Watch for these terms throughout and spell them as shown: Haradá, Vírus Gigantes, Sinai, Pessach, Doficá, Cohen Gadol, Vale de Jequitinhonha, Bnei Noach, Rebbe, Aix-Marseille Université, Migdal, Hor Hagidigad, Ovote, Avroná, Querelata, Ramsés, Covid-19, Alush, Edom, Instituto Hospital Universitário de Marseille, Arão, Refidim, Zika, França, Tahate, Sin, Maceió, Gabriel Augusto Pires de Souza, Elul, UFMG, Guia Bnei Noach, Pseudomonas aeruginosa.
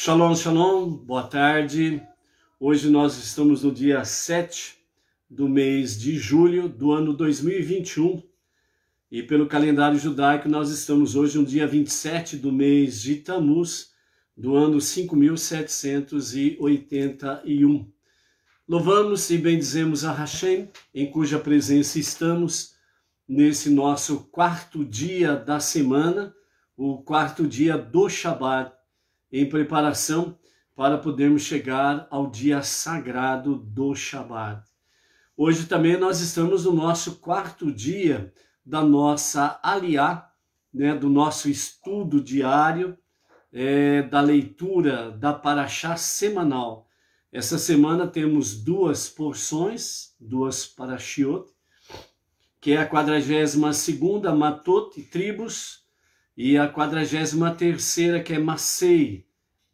Shalom, shalom, boa tarde. Hoje nós estamos no dia 7 do mês de julho do ano 2021 e pelo calendário judaico nós estamos hoje no dia 27 do mês de Tamuz do ano 5781. Louvamos e bendizemos a Hashem, em cuja presença estamos nesse nosso quarto dia da semana, o quarto dia do Shabbat, em preparação para podermos chegar ao dia sagrado do Shabbat. Hoje também nós estamos no nosso quarto dia da nossa Aliá, do nosso estudo diário, da leitura da Paraxá semanal. Essa semana temos duas porções, duas Paraxiot, que é a 42ª Matot, tribos, e a 43ª, que é Massei,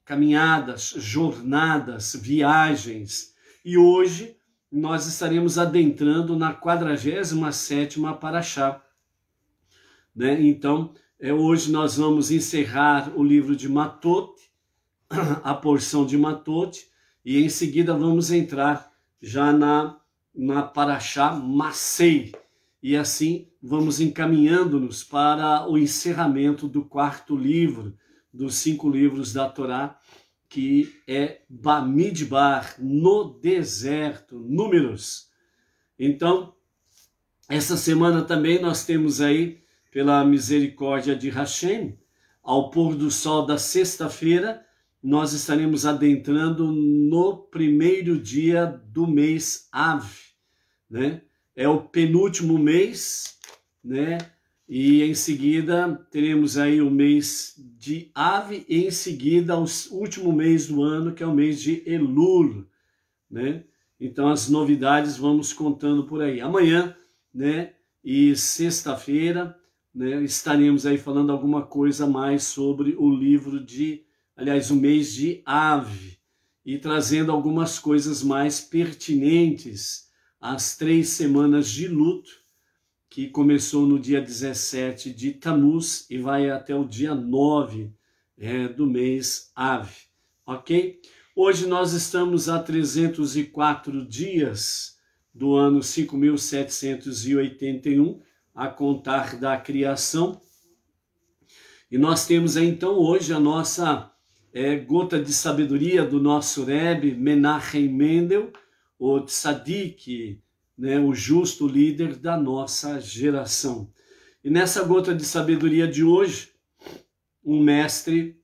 caminhadas, jornadas, viagens. E hoje nós estaremos adentrando na 47ª Paraxá. Então, hoje nós vamos encerrar o livro de Matot, a porção de Matot, e em seguida vamos entrar já na Paraxá Massei. E assim vamos encaminhando-nos para o encerramento do quarto livro, dos 5 livros da Torá, que é Bamidbar, no deserto, Números. Então, essa semana também nós temos aí, pela misericórdia de Hashem, ao pôr do sol da sexta-feira, nós estaremos adentrando no primeiro dia do mês Av, É o penúltimo mês, E em seguida teremos aí o mês de Av e em seguida o último mês do ano, que é o mês de Elul, Então as novidades vamos contando por aí. Amanhã, E sexta-feira, estaremos aí falando alguma coisa mais sobre o livro de, aliás, o mês de Av, e trazendo algumas coisas mais pertinentes às 3 semanas de luto, que começou no dia 17 de Tamuz e vai até o dia 9 do mês Av, ok? Hoje nós estamos a 304 dias do ano 5781, a contar da criação, e nós temos aí, então hoje a nossa gota de sabedoria do nosso Rebbe, Menachem Mendel, o tzadik, o justo líder da nossa geração. E nessa gota de sabedoria de hoje, o mestre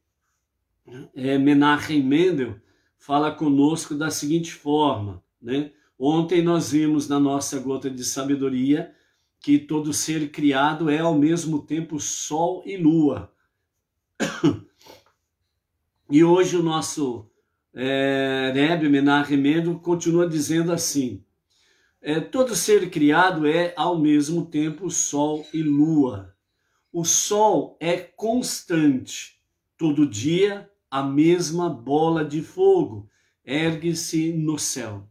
Menachem Mendel fala conosco da seguinte forma, Ontem nós vimos na nossa gota de sabedoria que todo ser criado é ao mesmo tempo sol e lua. E hoje o nosso Rebbe Menachem Mendel continua dizendo assim, todo ser criado é ao mesmo tempo sol e lua. O sol é constante, todo dia a mesma bola de fogo ergue-se no céu.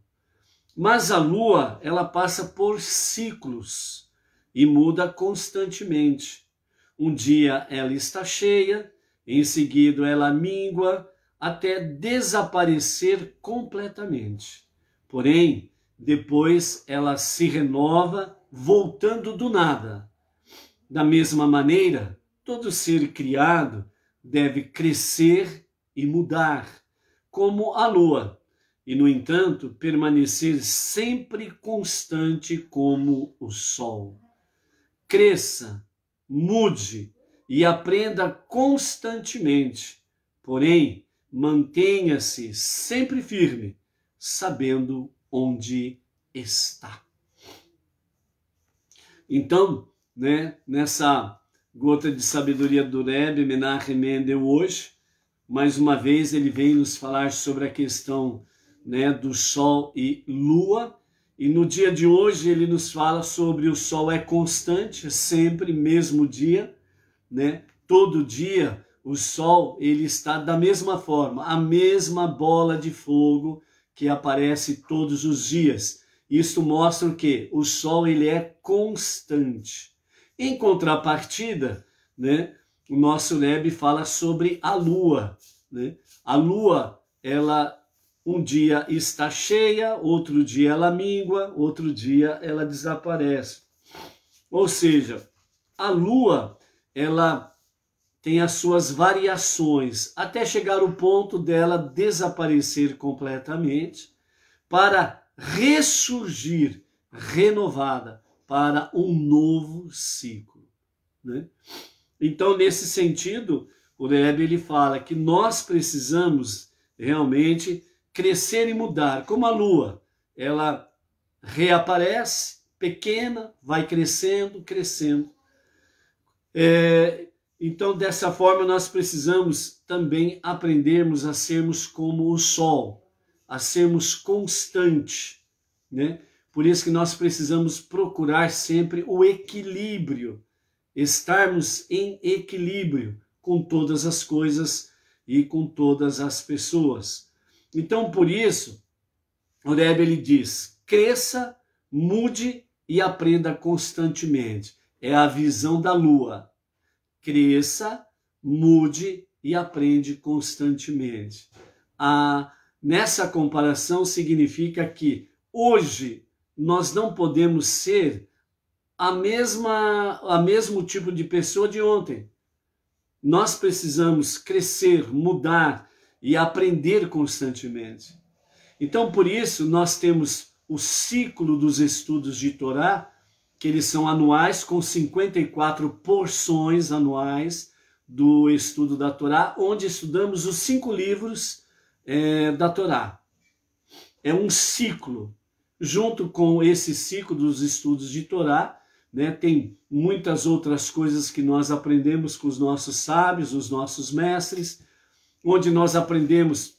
Mas a lua, ela passa por ciclos e muda constantemente. Um dia ela está cheia, em seguida ela mingua, até desaparecer completamente. Porém, depois ela se renova, voltando do nada. Da mesma maneira, todo ser criado deve crescer e mudar, como a lua, e, no entanto, permanecer sempre constante como o sol. Cresça, mude e aprenda constantemente, porém, mantenha-se sempre firme, sabendo onde está. Então, nessa gota de sabedoria do Rebbe Menachem Mendel hoje, mais uma vez ele vem nos falar sobre a questão do sol e lua, e no dia de hoje ele nos fala sobre o sol é constante, sempre, mesmo dia, todo dia. O sol, ele está da mesma forma, a mesma bola de fogo que aparece todos os dias. Isto mostra que o sol, ele é constante. Em contrapartida, o nosso Rebbe fala sobre a lua. A lua, ela um dia está cheia, outro dia ela mingua, outro dia ela desaparece. Ou seja, a lua, ela tem as suas variações, até chegar o ponto dela desaparecer completamente, para ressurgir, renovada, para um novo ciclo, né? Então, nesse sentido, o Rebbe, ele fala que nós precisamos realmente crescer e mudar, como a lua, ela reaparece, pequena, vai crescendo, crescendo. Então, dessa forma, nós precisamos também aprendermos a sermos como o sol, a sermos constante, né? Por isso que nós precisamos procurar sempre o equilíbrio, estarmos em equilíbrio com todas as coisas e com todas as pessoas. Então, por isso, o Rebbe, ele diz, cresça, mude e aprenda constantemente. É a visão da lua. Cresça, mude e aprende constantemente. Nessa comparação significa que hoje nós não podemos ser a mesmo tipo de pessoa de ontem. Nós precisamos crescer, mudar e aprender constantemente. Então, por isso, nós temos o ciclo dos estudos de Torá, que eles são anuais, com 54 porções anuais do estudo da Torá, onde estudamos os 5 livros da Torá. É um ciclo. Junto com esse ciclo dos estudos de Torá, né, tem muitas outras coisas que nós aprendemos com os nossos sábios, os nossos mestres, onde nós aprendemos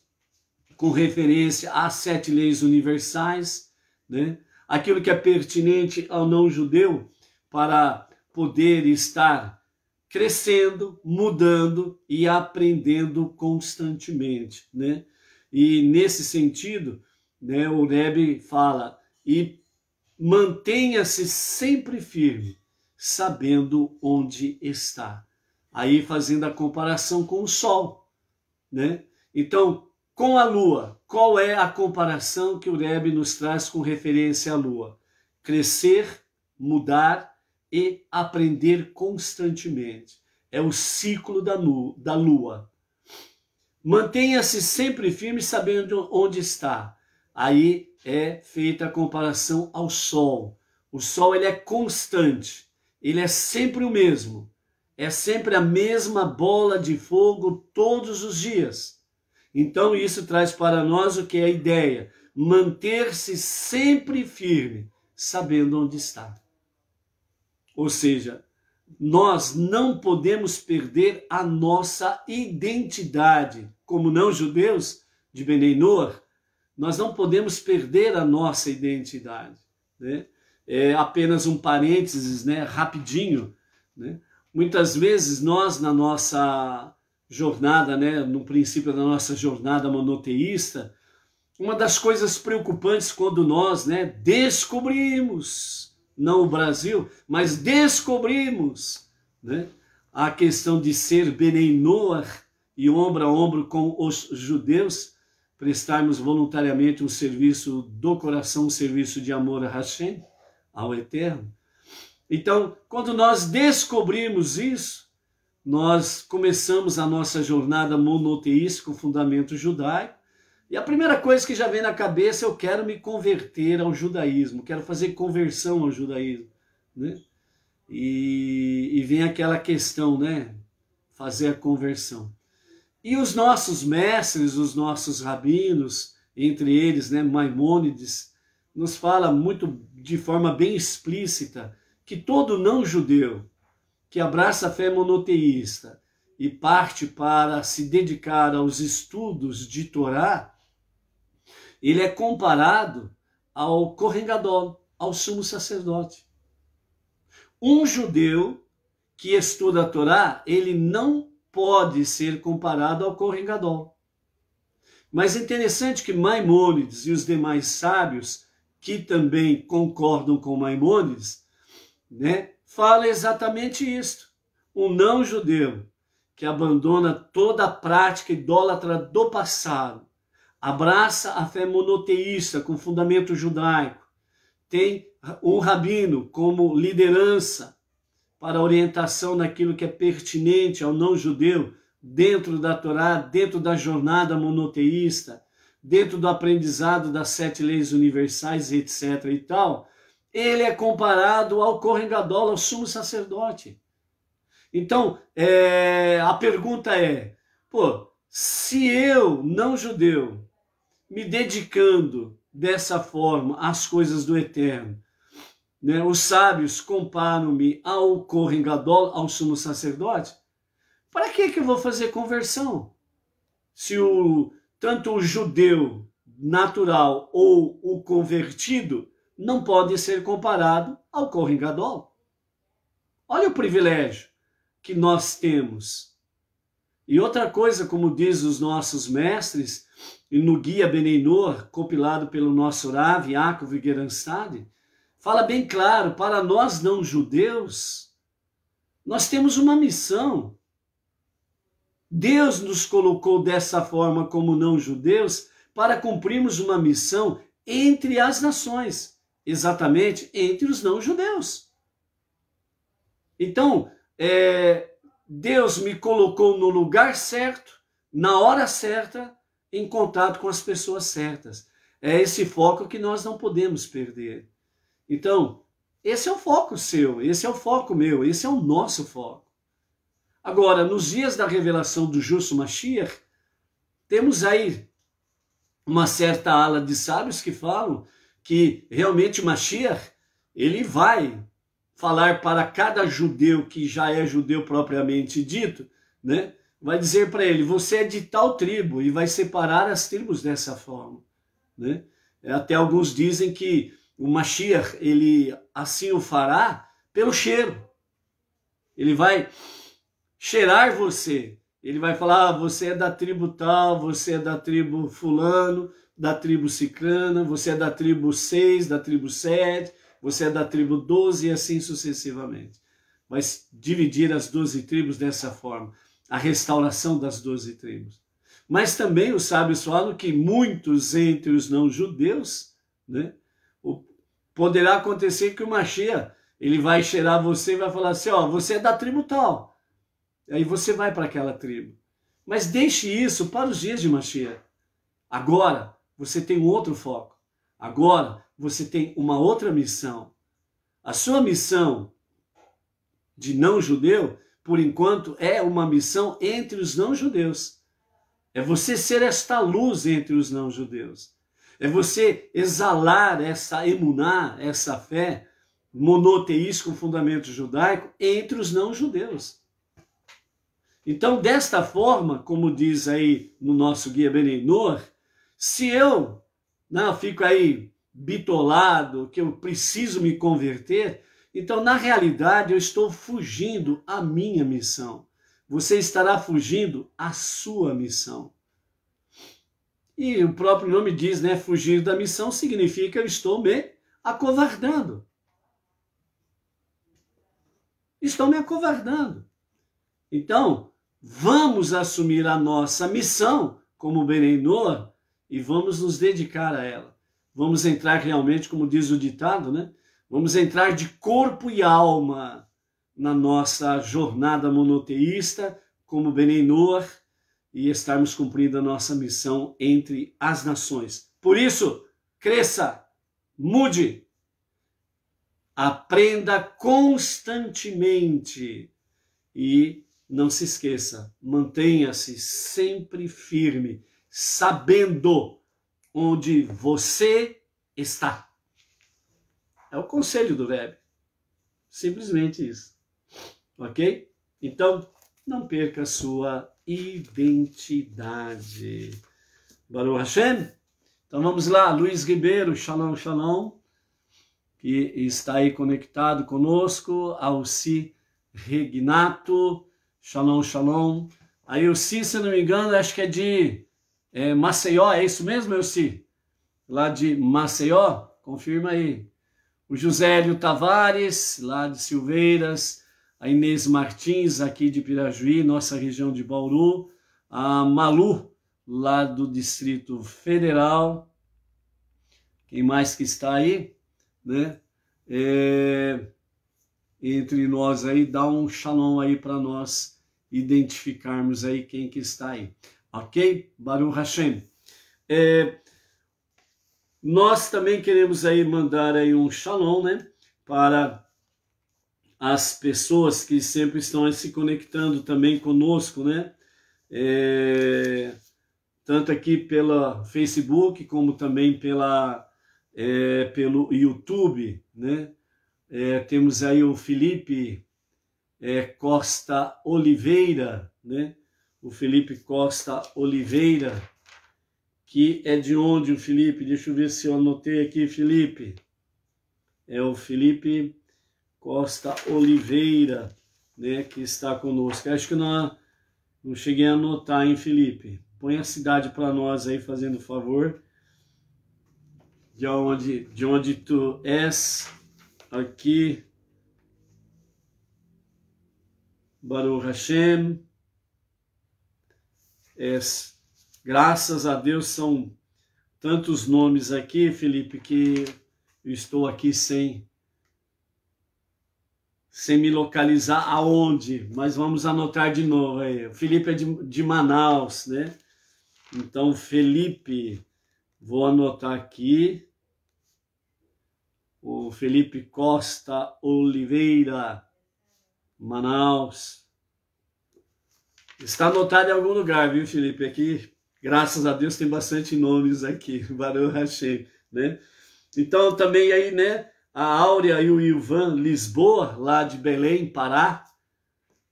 com referência às 7 leis universais, né? Aquilo que é pertinente ao não-judeu para poder estar crescendo, mudando e aprendendo constantemente, né? E nesse sentido, né, o Rebbe fala, e mantenha-se sempre firme, sabendo onde está. Aí fazendo a comparação com o sol, né? Então, com a lua, qual é a comparação que o Rebbe nos traz com referência à lua? Crescer, mudar e aprender constantemente. É o ciclo da lua. Mantenha-se sempre firme sabendo onde está. Aí é feita a comparação ao sol. O sol, ele é constante, ele é sempre o mesmo. É sempre a mesma bola de fogo todos os dias. Então isso traz para nós o que é a ideia. Manter-se sempre firme, sabendo onde está. Ou seja, nós não podemos perder a nossa identidade. Como não-judeus de Bnei Noach, nós não podemos perder a nossa identidade, né? É apenas um parênteses, né, rapidinho, né? Muitas vezes nós, na nossa jornada, né, no princípio da nossa jornada monoteísta, uma das coisas preocupantes quando nós, né, descobrimos, não o Brasil, mas descobrimos, né, a questão de ser Bnei Noach e ombro a ombro com os judeus, prestarmos voluntariamente um serviço do coração, um serviço de amor a Hashem, ao Eterno. Então, quando nós descobrimos isso, nós começamos a nossa jornada monoteísta com fundamento judaico, e a primeira coisa que já vem na cabeça é: eu quero me converter ao judaísmo, quero fazer conversão ao judaísmo, né? E vem aquela questão, né? Fazer a conversão. E os nossos mestres, os nossos rabinos, entre eles, né, Maimônides, nos fala muito, de forma bem explícita, que todo não-judeu que abraça a fé monoteísta e parte para se dedicar aos estudos de Torá, ele é comparado ao Cohen Gadol, ao sumo sacerdote. Um judeu que estuda a Torá, ele não pode ser comparado ao Cohen Gadol. Mas é interessante que Maimônides e os demais sábios, que também concordam com Maimônides, né, fala exatamente isso. Um não-judeu que abandona toda a prática idólatra do passado, abraça a fé monoteísta com fundamento judaico, tem um rabino como liderança para orientação naquilo que é pertinente ao não-judeu dentro da Torá, dentro da jornada monoteísta, dentro do aprendizado das 7 leis universais, etc. e tal, ele é comparado ao Cohen Gadol, ao sumo sacerdote. Então, a pergunta é, se eu, não judeu, me dedicando dessa forma às coisas do eterno, né, os sábios comparam-me ao Cohen Gadol, ao sumo sacerdote, para que eu vou fazer conversão? Se tanto o judeu natural ou o convertido não pode ser comparado ao Cohen Gadol. Olha o privilégio que nós temos. E outra coisa, como diz os nossos mestres, e no Guia Bnei Noach, compilado pelo nosso Rav Yaakov Gerenstad, fala bem claro, para nós não judeus, nós temos uma missão. Deus nos colocou dessa forma como não judeus para cumprirmos uma missão entre as nações, exatamente entre os não judeus. Então, Deus me colocou no lugar certo, na hora certa, em contato com as pessoas certas. É esse foco que nós não podemos perder. Então, esse é o foco seu, esse é o foco meu, esse é o nosso foco. Agora, nos dias da revelação do justo Mashiach, temos aí uma certa ala de sábios que falam que realmente Mashiach, ele vai falar para cada judeu que já é judeu propriamente dito, né? Vai dizer para ele, você é de tal tribo, e vai separar as tribos dessa forma, né? Até alguns dizem que o Mashiach, ele assim o fará pelo cheiro. Ele vai cheirar você, ele vai falar, você é da tribo tal, você é da tribo fulano, da tribo ciclana, você é da tribo 6, da tribo 7, você é da tribo 12 e assim sucessivamente. Vai dividir as 12 tribos dessa forma, a restauração das 12 tribos. Mas também os sábios falam que muitos entre os não-judeus, né, poderá acontecer que o Mashiach, ele vai cheirar você e vai falar assim, ó, você é da tribo tal. Aí você vai para aquela tribo. Mas deixe isso para os dias de Mashiach. Agora você tem um outro foco. Agora você tem uma outra missão. A sua missão de não-judeu, por enquanto, é uma missão entre os não-judeus. É você ser esta luz entre os não-judeus. É você exalar essa emuná, essa fé monoteísta com fundamento judaico entre os não-judeus. Então, desta forma, como diz aí no nosso Guia Bnei Noach, se eu não fico aí bitolado, que eu preciso me converter, então, na realidade, eu estou fugindo à minha missão. Você estará fugindo à sua missão. E o próprio nome diz, né? Fugir da missão significa eu estou me acovardando. Estou me acovardando. Então, vamos assumir a nossa missão como Bnei Noach e vamos nos dedicar a ela. Vamos entrar realmente, como diz o ditado, né? Vamos entrar de corpo e alma na nossa jornada monoteísta como Bnei Noach e estarmos cumprindo a nossa missão entre as nações. Por isso, cresça, mude, aprenda constantemente e não se esqueça, mantenha-se sempre firme, sabendo onde você está. É o conselho do Rebbe. Simplesmente isso. Ok? Então, não perca a sua identidade. Baruch Hashem? Então vamos lá, Luiz Ribeiro, shalom, shalom, que está aí conectado conosco, Alci Regnato, shalom, shalom. Aí o Si, se não me engano, acho que é de Maceió, é isso mesmo, eu Si? Lá de Maceió? Confirma aí. O Josélio Tavares, lá de Silveiras. a Inês Martins, aqui de Pirajuí, nossa região de Bauru, a Malu, lá do Distrito Federal, quem mais que está aí, né? Entre nós aí, dá um shalom aí para nós identificarmos aí quem que está aí, ok? Baruch Hashem. Nós também queremos aí mandar aí um shalom, né, para as pessoas que sempre estão aí se conectando também conosco, né, tanto aqui pela Facebook como também pelo YouTube, né. Temos aí o Felipe Costa Oliveira, né? O Felipe Costa Oliveira, que é de onde o Felipe? Deixa eu ver se eu anotei aqui, Felipe. É o Felipe Costa Oliveira, né? Que está conosco. Acho que não cheguei a anotar, hein, Felipe? Põe a cidade para nós aí, fazendo o favor. De onde tu és... Aqui, Baruch Hashem, graças a Deus são tantos nomes aqui, Felipe, que eu estou aqui sem me localizar aonde, mas vamos anotar de novo aí. O Felipe é de Manaus, né? Então, Felipe, vou anotar aqui. O Felipe Costa Oliveira, Manaus. Está anotado em algum lugar, viu, Felipe? Aqui, graças a Deus, tem bastante nomes aqui. Baruch Hashem, né? Então, também aí, né? A Áurea e o Ivan Lisboa, lá de Belém, Pará,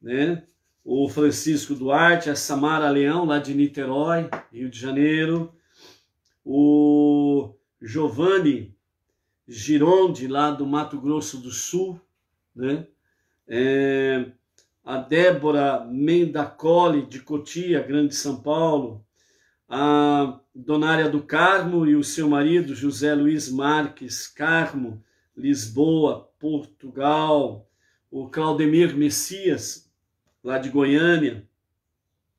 né? O Francisco Duarte, a Samara Leão, lá de Niterói, Rio de Janeiro. O Giovanni Gironde, lá do Mato Grosso do Sul, né? A Débora Mendacoli, de Cotia, Grande São Paulo, a Donária do Carmo e o seu marido, José Luiz Marques Carmo, Lisboa, Portugal, o Claudemir Messias, lá de Goiânia,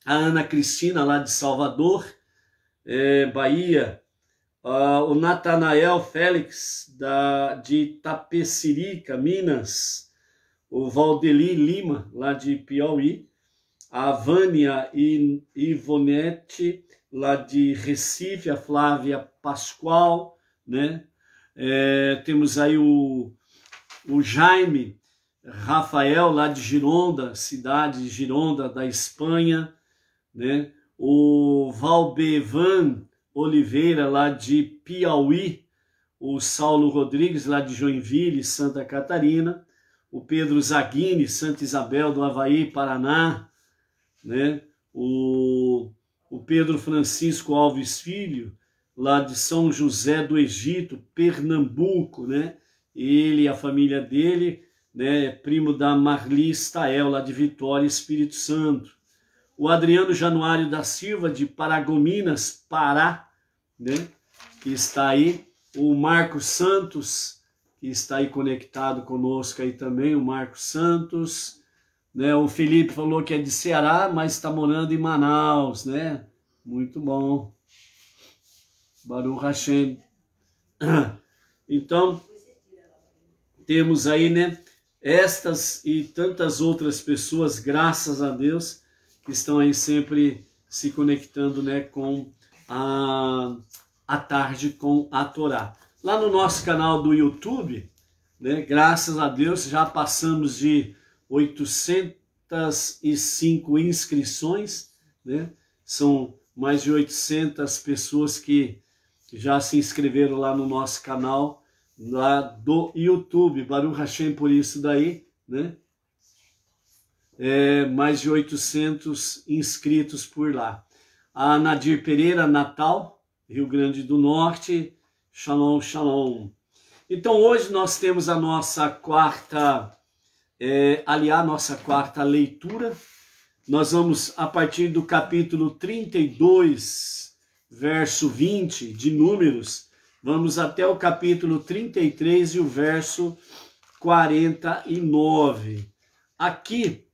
a Ana Cristina, lá de Salvador, Bahia, o Natanael Félix, de Tapecirica, Minas, o Valdeli Lima, lá de Piauí, a Vânia Ivonete, lá de Recife, a Flávia Pascoal, né? Temos aí o Jaime Rafael, lá de Gironda, cidade de Gironda, da Espanha, né? O Valbevan Oliveira, lá de Piauí, o Saulo Rodrigues, lá de Joinville, Santa Catarina, o Pedro Zaghini, Santa Isabel do Havaí, Paraná, né? O Pedro Francisco Alves Filho, lá de São José do Egito, Pernambuco, né? Ele e a família dele, né? É primo da Marli Stael, lá de Vitória, Espírito Santo. O Adriano Januário da Silva, de Paragominas, Pará, né, que está aí. O Marcos Santos, que está aí conectado conosco aí também, o Marcos Santos. Né, o Felipe falou que é de Ceará, mas está morando em Manaus, né? Muito bom. Baruch Hashem. Então, temos aí, né, estas e tantas outras pessoas, graças a Deus, que estão aí sempre se conectando, né, com a tarde com a Torá. Lá no nosso canal do YouTube, né, graças a Deus, já passamos de 805 inscrições, né, são mais de 800 pessoas que já se inscreveram lá no nosso canal, lá do YouTube. Baruch Hashem por isso daí, né? Mais de 800 inscritos por lá. A Nadir Pereira, Natal, Rio Grande do Norte, shalom, shalom. Então hoje nós temos a nossa quarta, nossa quarta leitura. Nós vamos, a partir do capítulo 32, verso 20 de Números, vamos até o capítulo 33 e o verso 49. Aqui,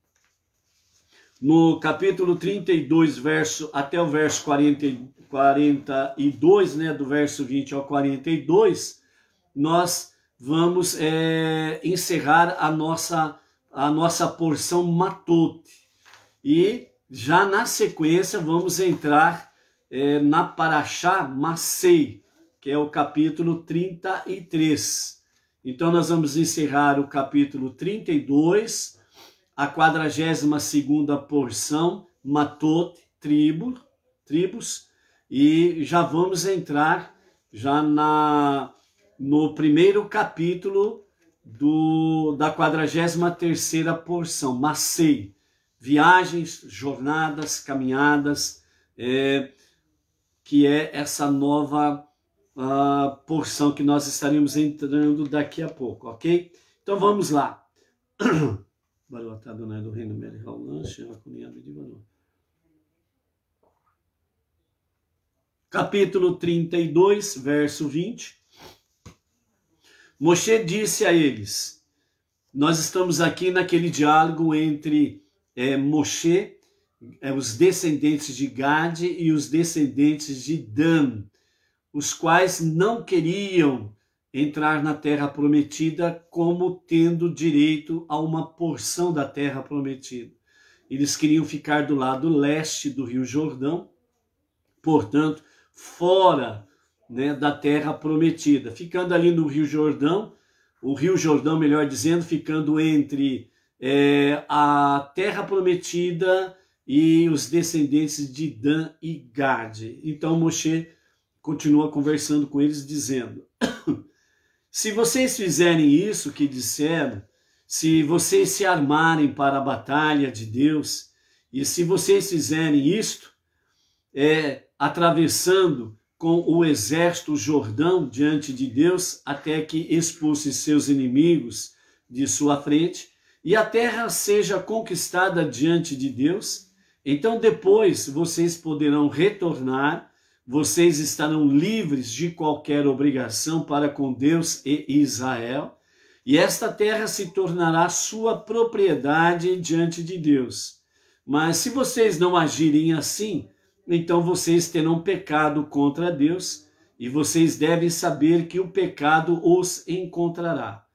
no capítulo 32, até o verso 42, né, do verso 20 ao 42, nós vamos encerrar a nossa porção Matot. E já na sequência vamos entrar na Paraxá Massei, que é o capítulo 33. Então nós vamos encerrar o capítulo 32, a 42ª porção Matot, tribos, e já vamos entrar já no primeiro capítulo da 43ª porção Massei, viagens, jornadas, caminhadas, que é essa nova porção que nós estaremos entrando daqui a pouco, ok? Então vamos lá. Capítulo 32, verso 20. Moshe disse a eles, nós estamos aqui naquele diálogo entre Moshe, os descendentes de Gad e os descendentes de Dan, os quais não queriam entrar na terra prometida como tendo direito a uma porção da terra prometida. Eles queriam ficar do lado leste do Rio Jordão, portanto, fora, né, da terra prometida. Ficando ali no Rio Jordão, melhor dizendo, ficando entre a terra prometida e os descendentes de Dan e Gad. Então Moshe continua conversando com eles, dizendo, se vocês fizerem isso que disseram, se vocês se armarem para a batalha de Deus, e se vocês fizerem isto, atravessando com o exército Jordão diante de Deus, até que expulse seus inimigos de sua frente, e a terra seja conquistada diante de Deus, então depois vocês poderão retornar, vocês estarão livres de qualquer obrigação para com Deus e Israel, e esta terra se tornará sua propriedade diante de Deus. Mas se vocês não agirem assim, então vocês terão pecado contra Deus, e vocês devem saber que o pecado os encontrará.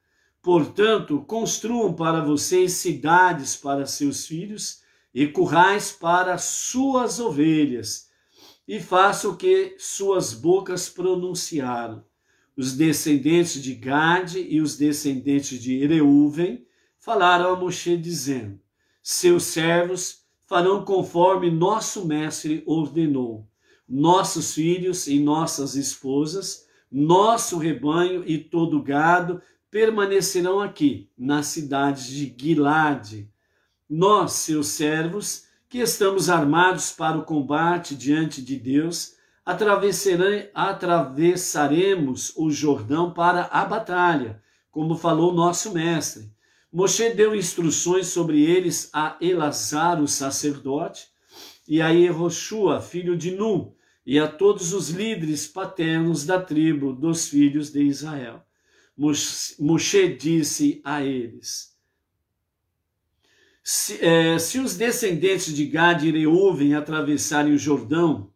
Portanto, construam para vocês cidades para seus filhos, e currais para suas ovelhas, e faça o que suas bocas pronunciaram. Os descendentes de Gad e os descendentes de Reuven falaram a Moshe, dizendo, seus servos farão conforme nosso mestre ordenou, nossos filhos e nossas esposas, nosso rebanho e todo gado permanecerão aqui, na cidade de Gilade. Nós, seus servos, que estamos armados para o combate diante de Deus, atravessaremos o Jordão para a batalha, como falou nosso mestre. Moshe deu instruções sobre eles a Eleazar, o sacerdote, e a Yehoshua, filho de Nun, e a todos os líderes paternos da tribo dos filhos de Israel. Moshe disse a eles, se os descendentes de Gad e Reuven atravessarem o Jordão,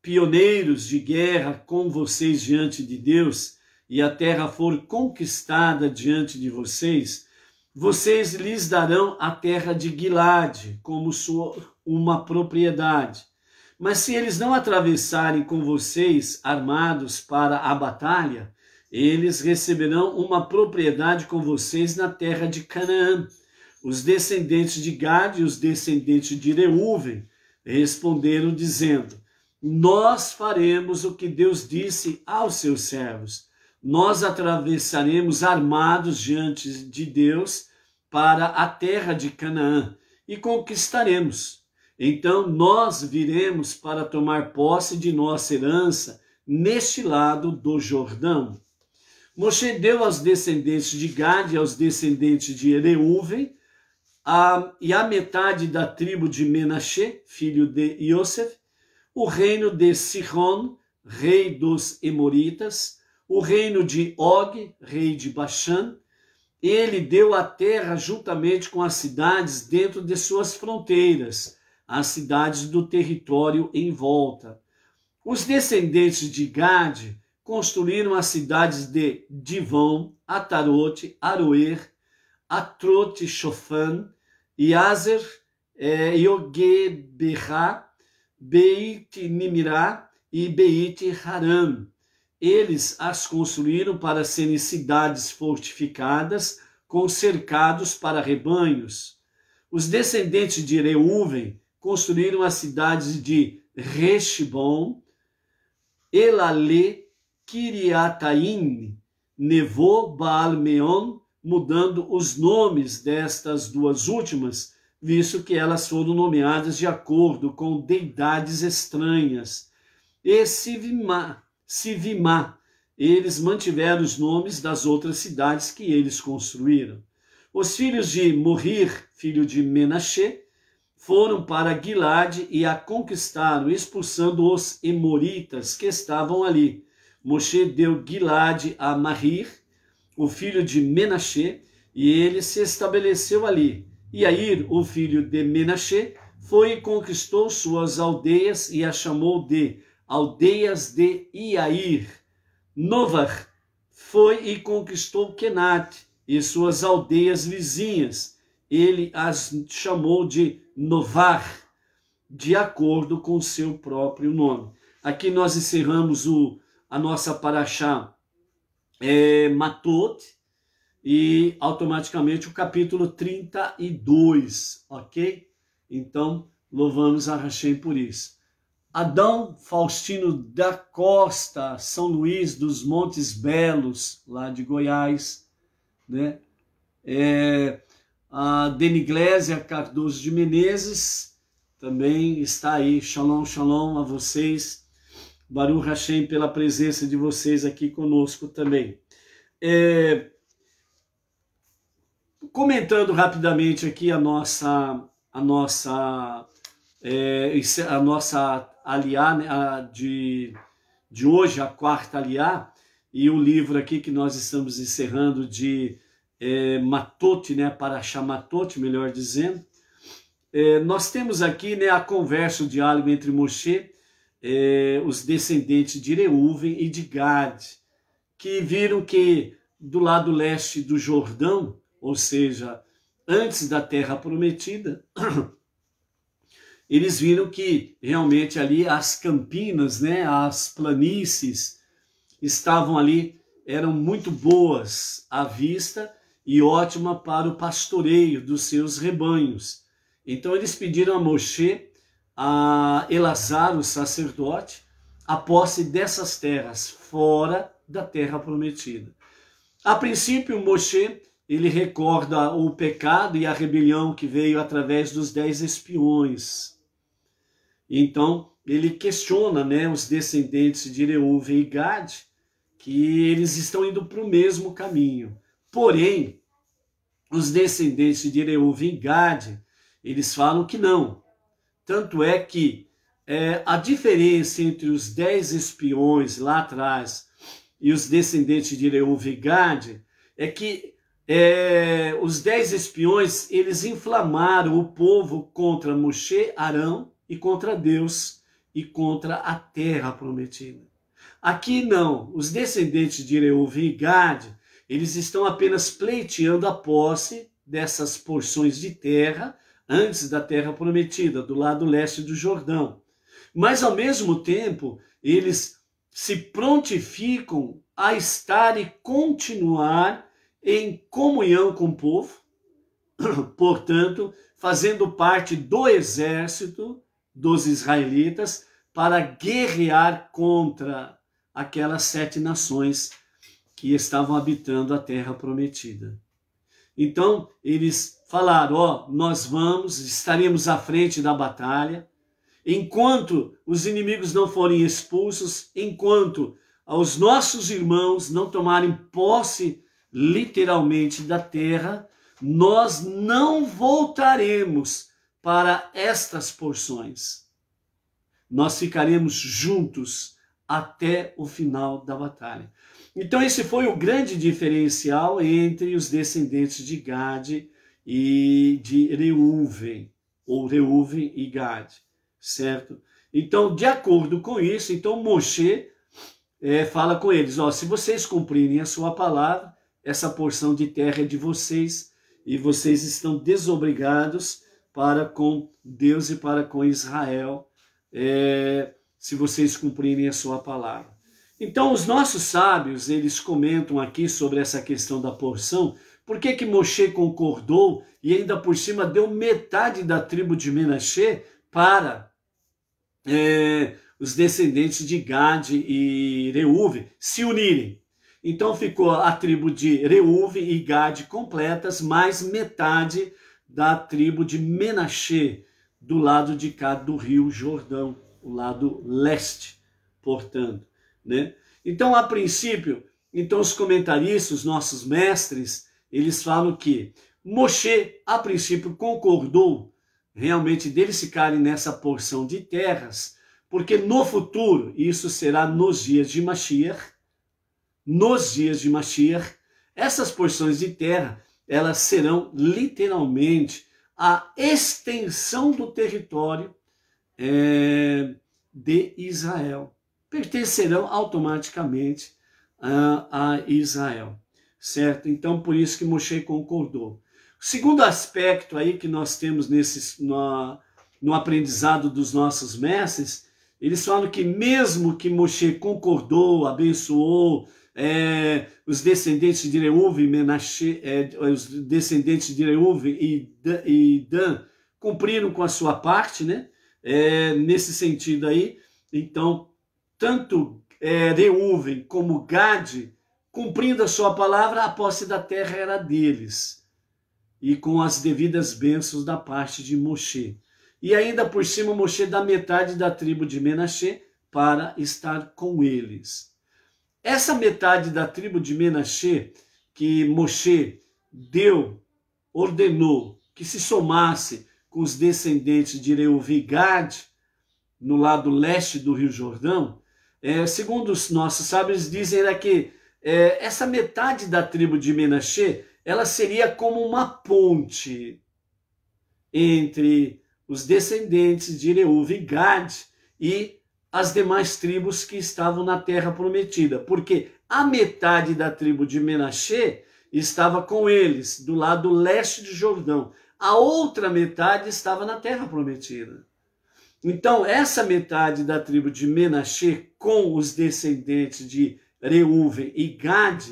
pioneiros de guerra com vocês diante de Deus, e a terra for conquistada diante de vocês, vocês lhes darão a terra de Gilade como uma propriedade. Mas se eles não atravessarem com vocês armados para a batalha, eles receberão uma propriedade com vocês na terra de Canaã. Os descendentes de Gad e os descendentes de Reuven responderam dizendo, nós faremos o que Deus disse aos seus servos, nós atravessaremos armados diante de Deus para a terra de Canaã e conquistaremos. Então nós viremos para tomar posse de nossa herança neste lado do Jordão. Moshe deu aos descendentes de Gad e aos descendentes de Reuven, e a metade da tribo de Menachem, filho de Yosef, o reino de Sihon, rei dos Emoritas, o reino de Og, rei de Bashan, Ele deu a terra juntamente com as cidades dentro de suas fronteiras, as cidades do território em volta. Os descendentes de Gade construíram as cidades de Divão, Atarote, Aroer, Atrote, Shofan, Yazer, Yogeberá, Beit Nimirá e Beit Haram. Eles as construíram para serem cidades fortificadas, com cercados para rebanhos. Os descendentes de Reuven construíram as cidades de Reshibon, Elalê, Kiriataim, Nevô, Baal-Meon, mudando os nomes destas duas últimas, visto que elas foram nomeadas de acordo com deidades estranhas. E Sivimá, eles mantiveram os nomes das outras cidades que eles construíram. Os filhos de Morrir, filho de Menashe, foram para Gilad e a conquistaram, expulsando os emoritas que estavam ali. Moshe deu Gilad a Mahir, o filho de Menashe, e ele se estabeleceu ali. E Iair, o filho de Menashe, foi e conquistou suas aldeias e as chamou de Aldeias de Iair. Novar foi e conquistou Kenate e suas aldeias vizinhas. Ele as chamou de Novar, de acordo com seu próprio nome. Aqui nós encerramos a nossa paraxá Matot e automaticamente o capítulo 32, ok? Então, louvamos a Hashem por isso. Adão Faustino da Costa, São Luís dos Montes Belos, lá de Goiás, né? A Deniglésia Cardoso de Menezes também está aí. Shalom, shalom a vocês. Baruch Hashem pela presença de vocês aqui conosco também. Comentando rapidamente aqui a nossa Aliá, né, de hoje, a quarta Aliá, e o livro aqui que nós estamos encerrando de Matot, né, Paraxá Matot, melhor dizendo. Nós temos aqui, né, a conversa, o diálogo entre Moshe, os descendentes de Reuven e de Gad, que viram que do lado leste do Jordão, ou seja, antes da Terra Prometida, eles viram que realmente ali as campinas, né, as planícies estavam ali, eram muito boas à vista e ótima para o pastoreio dos seus rebanhos. Então eles pediram a Moshe, a Elazar, o sacerdote, a posse dessas terras fora da Terra Prometida. A princípio Moshe, ele recorda o pecado e a rebelião que veio através dos 10 espiões. Então, ele questiona, né, os descendentes de Reuven e Gade, que eles estão indo para o mesmo caminho. Porém, os descendentes de Reuven e Gade, eles falam que não. Tanto é que a diferença entre os 10 espiões lá atrás e os descendentes de Reuven e Gade é que os 10 espiões, eles inflamaram o povo contra Moshe, Arão, e contra Deus, e contra a Terra Prometida. Aqui não, os descendentes de Reuven e Gade, eles estão apenas pleiteando a posse dessas porções de terra, antes da Terra Prometida, do lado leste do Jordão. Mas, ao mesmo tempo, eles se prontificam a estar e continuar em comunhão com o povo, portanto, fazendo parte do exército dos israelitas para guerrear contra aquelas 7 nações que estavam habitando a Terra Prometida. Então, eles falaram, nós estaremos à frente da batalha, enquanto os inimigos não forem expulsos, enquanto os nossos irmãos não tomarem posse literalmente da terra, nós não voltaremos para estas porções. Nós ficaremos juntos até o final da batalha. Então esse foi o grande diferencial entre os descendentes de Gad e de Reuven, ou Reuven e Gad, certo? Então, de acordo com isso, então Moshe fala com eles, ó, se vocês cumprirem a sua palavra, essa porção de terra é de vocês, e vocês estão desobrigados para com Deus e para com Israel, se vocês cumprirem a sua palavra. Então, os nossos sábios, eles comentam aqui sobre essa questão da porção. Por que que Moshe concordou e ainda por cima deu metade da tribo de Menashe para os descendentes de Gad e Reuve se unirem? Então ficou a tribo de Reuve e Gad completas, mais metade da tribo de Menashe, do lado de cá do Rio Jordão, o lado leste, portanto, né? Então, a princípio, então os comentaristas, nossos mestres, eles falam que Moshe, a princípio, concordou realmente deles ficarem nessa porção de terras, porque no futuro, isso será nos dias de Mashiach, essas porções de terra, elas serão literalmente a extensão do território de Israel. Pertencerão automaticamente a Israel. Certo? Então, por isso que Moshe concordou. O segundo aspecto aí que nós temos no aprendizado dos nossos mestres, eles falam que mesmo que Moshe concordou, abençoou os descendentes de Reuve, os descendentes de Reuve e Dan cumpriram com a sua parte, né? Nesse sentido aí, então, tanto Reuve como Gad, cumprindo a sua palavra, a posse da terra era deles, e com as devidas bênçãos da parte de Moshe. E ainda por cima, Moshe dá metade da tribo de Menashe para estar com eles. Essa metade da tribo de Menashe, que Moshe deu, ordenou que se somasse com os descendentes de Reuve e Gad, no lado leste do Rio Jordão, segundo os nossos sábios, dizem que essa metade da tribo de Menashe, ela seria como uma ponte entre os descendentes de Reuve e Gad e as demais tribos que estavam na terra prometida, porque a metade da tribo de Menashe estava com eles, do lado leste do Jordão. A outra metade estava na terra prometida. Então, essa metade da tribo de Menashe com os descendentes de Reuve e Gad,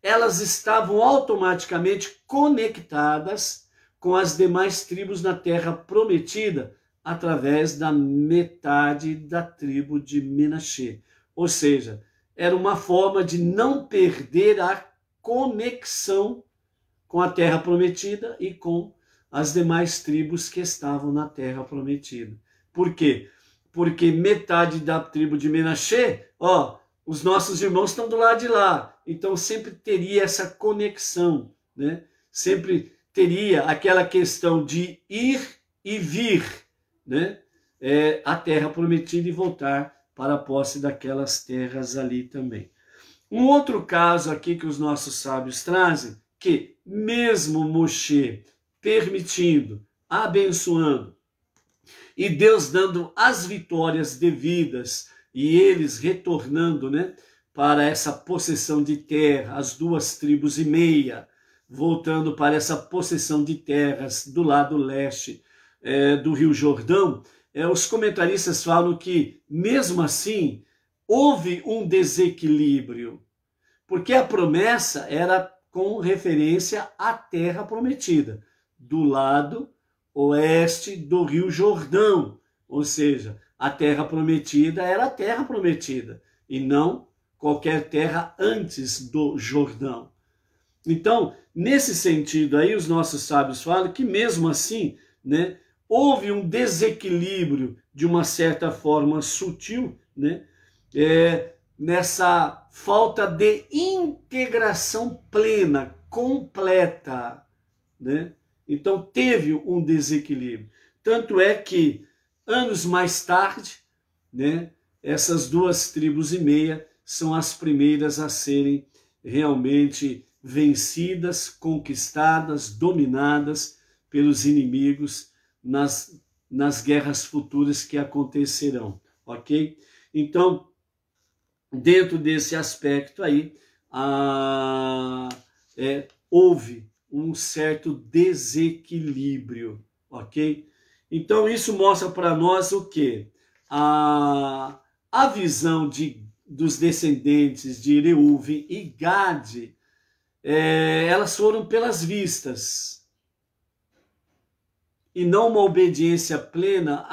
elas estavam automaticamente conectadas com as demais tribos na terra prometida através da metade da tribo de Menashe. Ou seja, era uma forma de não perder a conexão com a terra prometida e com as demais tribos que estavam na terra prometida. Por quê? Porque metade da tribo de Menashe, os nossos irmãos estão do lado de lá, então sempre teria essa conexão, né? Sempre teria aquela questão de ir e vir, né? A terra prometida e voltar para a posse daquelas terras ali também. Um outro caso aqui que os nossos sábios trazem, que mesmo Moshe permitindo, abençoando, e Deus dando as vitórias devidas, e eles retornando, né, para essa possessão de terra, as 2,5 tribos, voltando para essa possessão de terras do lado leste do Rio Jordão, os comentaristas falam que, mesmo assim, houve um desequilíbrio, porque a promessa era com referência à terra prometida, do lado oeste do Rio Jordão, ou seja, a terra prometida era a terra prometida, e não qualquer terra antes do Jordão. Então, nesse sentido aí, os nossos sábios falam que mesmo assim, né, houve um desequilíbrio de uma certa forma sutil, né, nessa falta de integração plena, completa, né? Então teve um desequilíbrio. Tanto é que anos mais tarde, né, essas 2,5 tribos são as primeiras a serem realmente vencidas, conquistadas, dominadas pelos inimigos nas guerras futuras que acontecerão, ok? Então, dentro desse aspecto aí, houve um certo desequilíbrio, ok? Então, isso mostra para nós o quê? A visão dos descendentes de Reuve e Gade, elas foram pelas vistas, e não uma obediência plena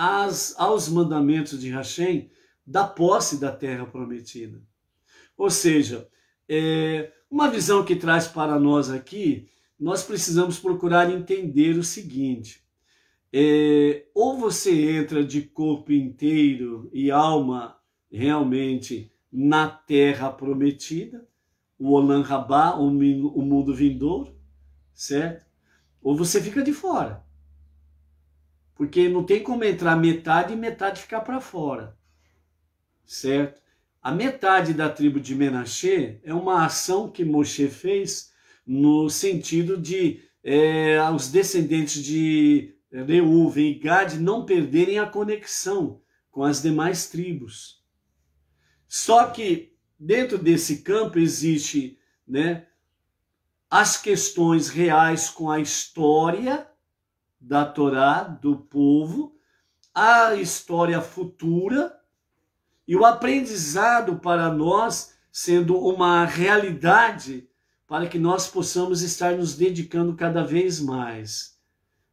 aos mandamentos de Hashem da posse da terra prometida. Ou seja, uma visão que traz para nós aqui, nós precisamos procurar entender o seguinte, ou você entra de corpo inteiro e alma realmente na terra prometida, o Olam Rabá, o mundo vindouro, certo? Ou você fica de fora. Porque não tem como entrar metade e metade ficar para fora, certo? A metade da tribo de Menachem é uma ação que Moshe fez no sentido de os descendentes de Reuven e Gade não perderem a conexão com as demais tribos. Só que dentro desse campo existe, né, as questões reais com a história da Torá, do povo, a história futura e o aprendizado para nós sendo uma realidade para que nós possamos estar nos dedicando cada vez mais,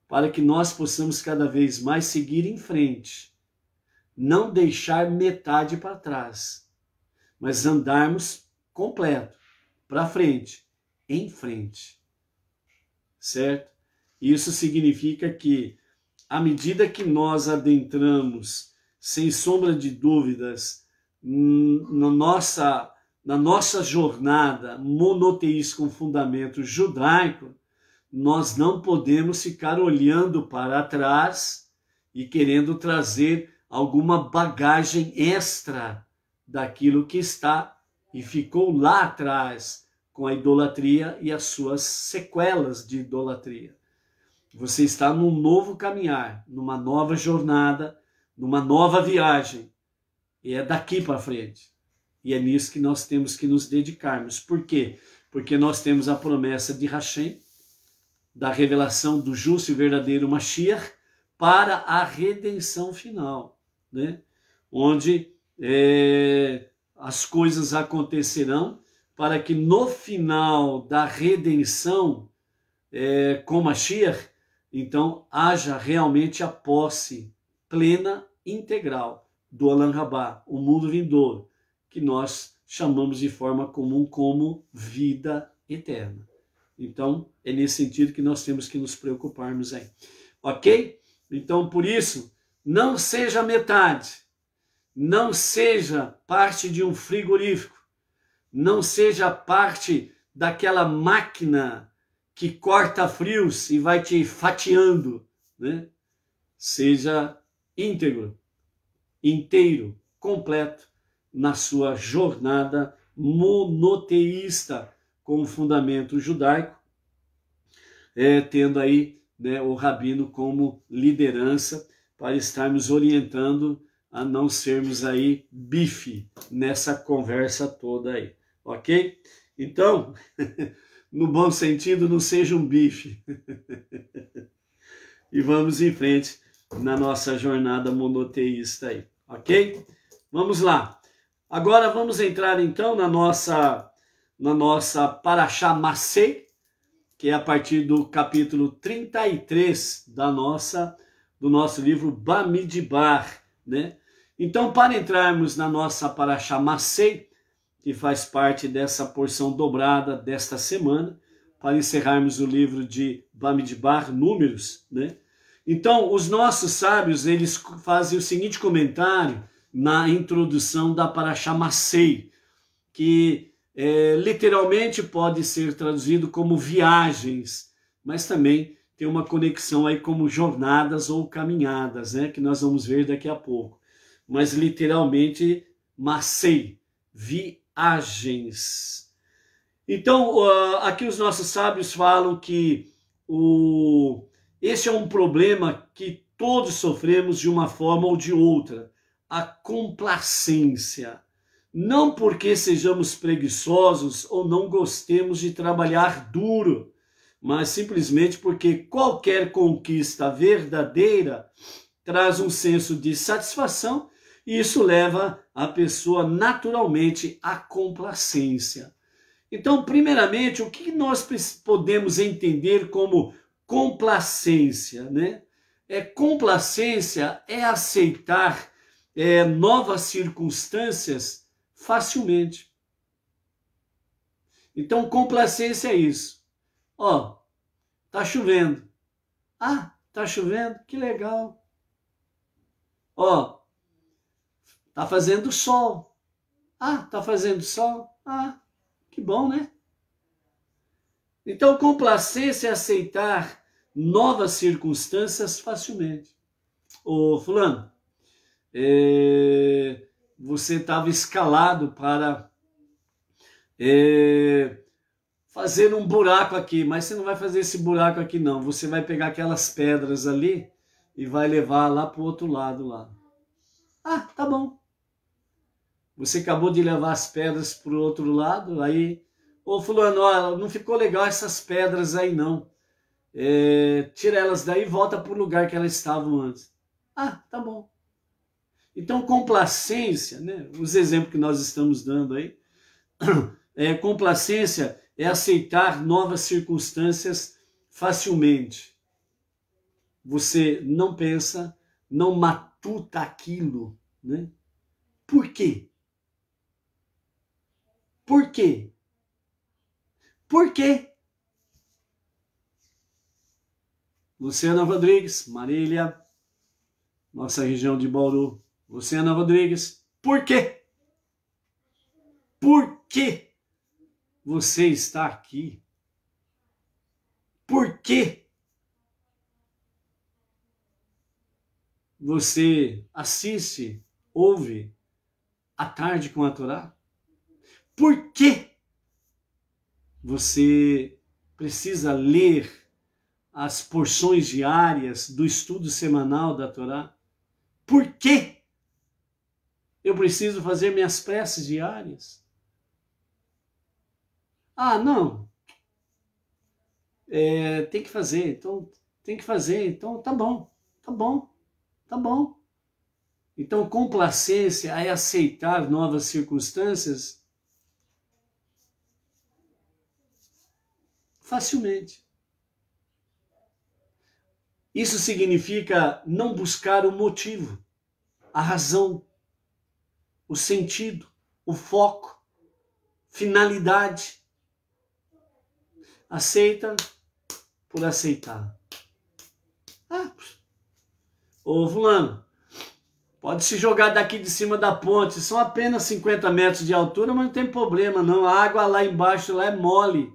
para que nós possamos cada vez mais seguir em frente, não deixar metade para trás, mas andarmos completo, para frente, em frente, certo? Isso significa que, à medida que nós adentramos, sem sombra de dúvidas, na nossa jornada monoteísta com fundamento judaico, nós não podemos ficar olhando para trás e querendo trazer alguma bagagem extra daquilo que está e ficou lá atrás com a idolatria e as suas sequelas de idolatria. Você está num novo caminhar, numa nova jornada, numa nova viagem. E é daqui para frente. E é nisso que nós temos que nos dedicarmos. Por quê? Porque nós temos a promessa de Hashem, da revelação do justo e verdadeiro Mashiach, para a redenção final, né? Onde as coisas acontecerão para que no final da redenção com Mashiach, então haja realmente a posse plena, integral do Olam Rabá, o mundo vindouro, que nós chamamos de forma comum como vida eterna. Então é nesse sentido que nós temos que nos preocuparmos aí, ok? Então por isso, não seja metade. Não seja parte de um frigorífico, não seja parte daquela máquina que corta frios e vai te fatiando, né? Seja íntegro, inteiro, completo na sua jornada monoteísta com o fundamento judaico, tendo aí, né, o Rabino como liderança para estarmos orientando a não sermos aí bife nessa conversa toda aí, ok? Então, no bom sentido, não seja um bife. E vamos em frente na nossa jornada monoteísta aí, ok? Vamos lá. Agora vamos entrar então na nossa Paraxá Massei, que é a partir do capítulo 33 do nosso livro Bamidbar, né? Então, para entrarmos na nossa Paraxá Massei, que faz parte dessa porção dobrada desta semana, para encerrarmos o livro de Bamidbar, Números, né? Então, os nossos sábios, eles fazem o seguinte comentário na introdução da Paraxá Massei, que literalmente pode ser traduzido como viagens, mas também tem uma conexão aí como jornadas ou caminhadas, né? Que nós vamos ver daqui a pouco. mas literalmente Massei, viagens. Então, aqui os nossos sábios falam que esse é um problema que todos sofremos de uma forma ou de outra, a complacência. Não porque sejamos preguiçosos ou não gostemos de trabalhar duro, mas simplesmente porque qualquer conquista verdadeira traz um senso de satisfação e isso leva a pessoa naturalmente à complacência. Então, primeiramente, o que nós podemos entender como complacência, né? Complacência é aceitar novas circunstâncias facilmente. Então, complacência é isso. Ó, tá chovendo. Ah, tá chovendo? Que legal. Ó, tá fazendo sol. Ah, tá fazendo sol? Ah, que bom, né? Então, complacência é aceitar novas circunstâncias facilmente. Ô, fulano, você estava escalado para fazer um buraco aqui, mas você não vai fazer esse buraco aqui não, você vai pegar aquelas pedras ali e vai levar lá para o outro lado lá. Ah, tá bom. Você acabou de levar as pedras para o outro lado, aí, ô fulano, ó, não ficou legal essas pedras aí não. Tira elas daí e volta para o lugar que elas estavam antes. Ah, tá bom. Então, complacência, né? Os exemplos que nós estamos dando aí, complacência é aceitar novas circunstâncias facilmente. Você não pensa, não matuta aquilo, né? Por quê? Por quê? Por quê? Luciana Rodrigues, Marília, nossa região de Bauru. Luciana Rodrigues, por quê? Por quê você está aqui? Por quê você assiste, ouve A Tarde com a Torá? Por quê você precisa ler as porções diárias do estudo semanal da Torá? Por quê eu preciso fazer minhas preces diárias? Ah, não, tem que fazer, então tem que fazer, então tá bom, tá bom, tá bom. Então complacência é aceitar novas circunstâncias facilmente. Isso significa não buscar o motivo, a razão, o sentido, o foco, finalidade. Aceita por aceitar. Ah, ô fulano, pode se jogar daqui de cima da ponte, são apenas 50 metros de altura, mas não tem problema não, a água lá embaixo lá é mole.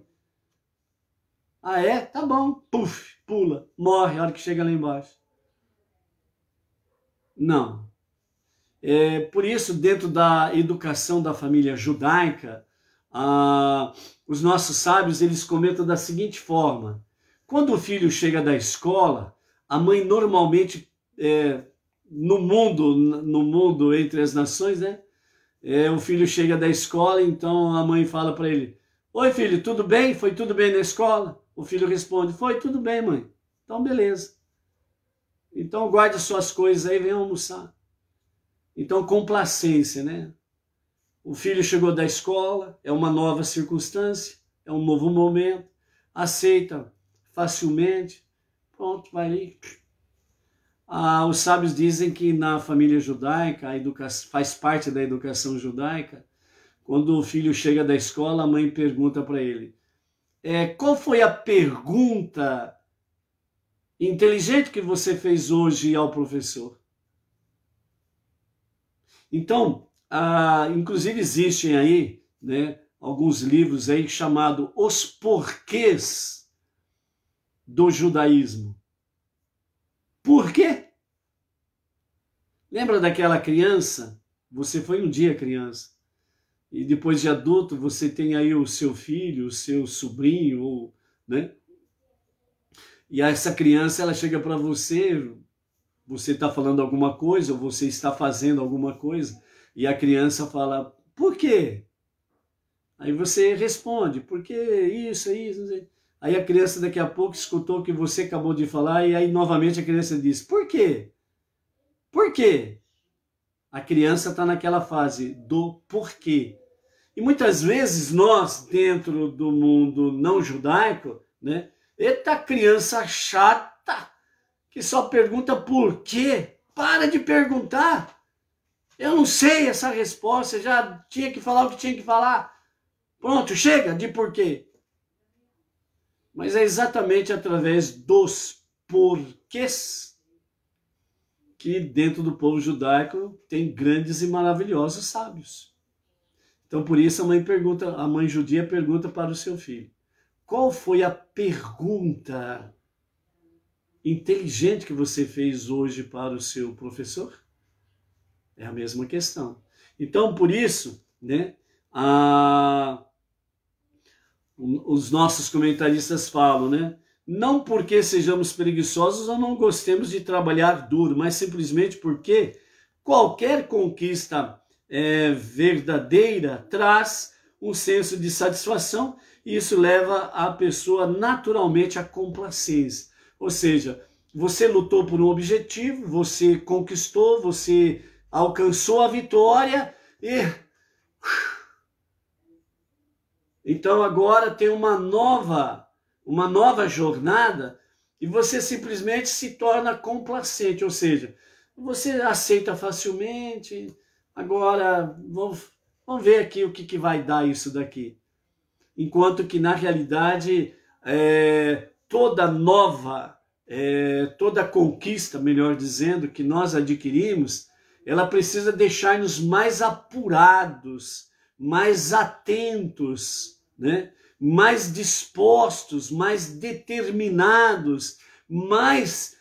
Ah é? Tá bom. Puf, pula, morre a hora que chega lá embaixo. Não. Por isso, dentro da educação da família judaica, os nossos sábios eles comentam da seguinte forma: quando o filho chega da escola, a mãe normalmente, no mundo entre as nações, né, o filho chega da escola, então a mãe fala para ele: oi filho, tudo bem? Foi tudo bem na escola? O filho responde: foi tudo bem, mãe. Então beleza, então guarde suas coisas aí, vem almoçar. Então complacência, né? O filho chegou da escola, é uma nova circunstância, é um novo momento, aceita facilmente, pronto, vai ali. Os sábios dizem que na família judaica, a educação faz parte da educação judaica. Quando o filho chega da escola, a mãe pergunta para ele: qual foi a pergunta inteligente que você fez hoje ao professor? Então, inclusive existem aí, né, alguns livros aí chamados Os Porquês do Judaísmo. Por quê? Lembra daquela criança? Você foi um dia criança. E depois de adulto, você tem aí o seu filho, o seu sobrinho, ou, né? E essa criança, ela chega para você, você está falando alguma coisa, ou você está fazendo alguma coisa, e a criança fala, por quê? Aí você responde, por quê? Isso, não sei. Aí a criança daqui a pouco escutou o que você acabou de falar, e aí novamente a criança diz, por quê? Por quê? A criança está naquela fase do porquê. E muitas vezes nós, dentro do mundo não judaico, né? Eita criança chata, que só pergunta por quê. Para de perguntar. Eu não sei essa resposta, já tinha que falar o que tinha que falar. Pronto, chega de porquê. Mas é exatamente através dos porquês que dentro do povo judaico tem grandes e maravilhosos sábios. Então por isso a mãe judia pergunta para o seu filho, qual foi a pergunta inteligente que você fez hoje para o seu professor? É a mesma questão. Então por isso, né, os nossos comentaristas falam, né? Não porque sejamos preguiçosos ou não gostemos de trabalhar duro, mas simplesmente porque qualquer conquista verdadeira traz um senso de satisfação e isso leva a pessoa naturalmente à complacência. Ou seja, você lutou por um objetivo, você conquistou, você alcançou a vitória e... Então agora tem uma nova jornada e você simplesmente se torna complacente, ou seja, você aceita facilmente, agora vamos ver aqui o que vai dar isso daqui. Enquanto que na realidade toda conquista, melhor dizendo, que nós adquirimos, ela precisa deixar-nos mais apurados, mais atentos, né? Mais dispostos, mais determinados, mais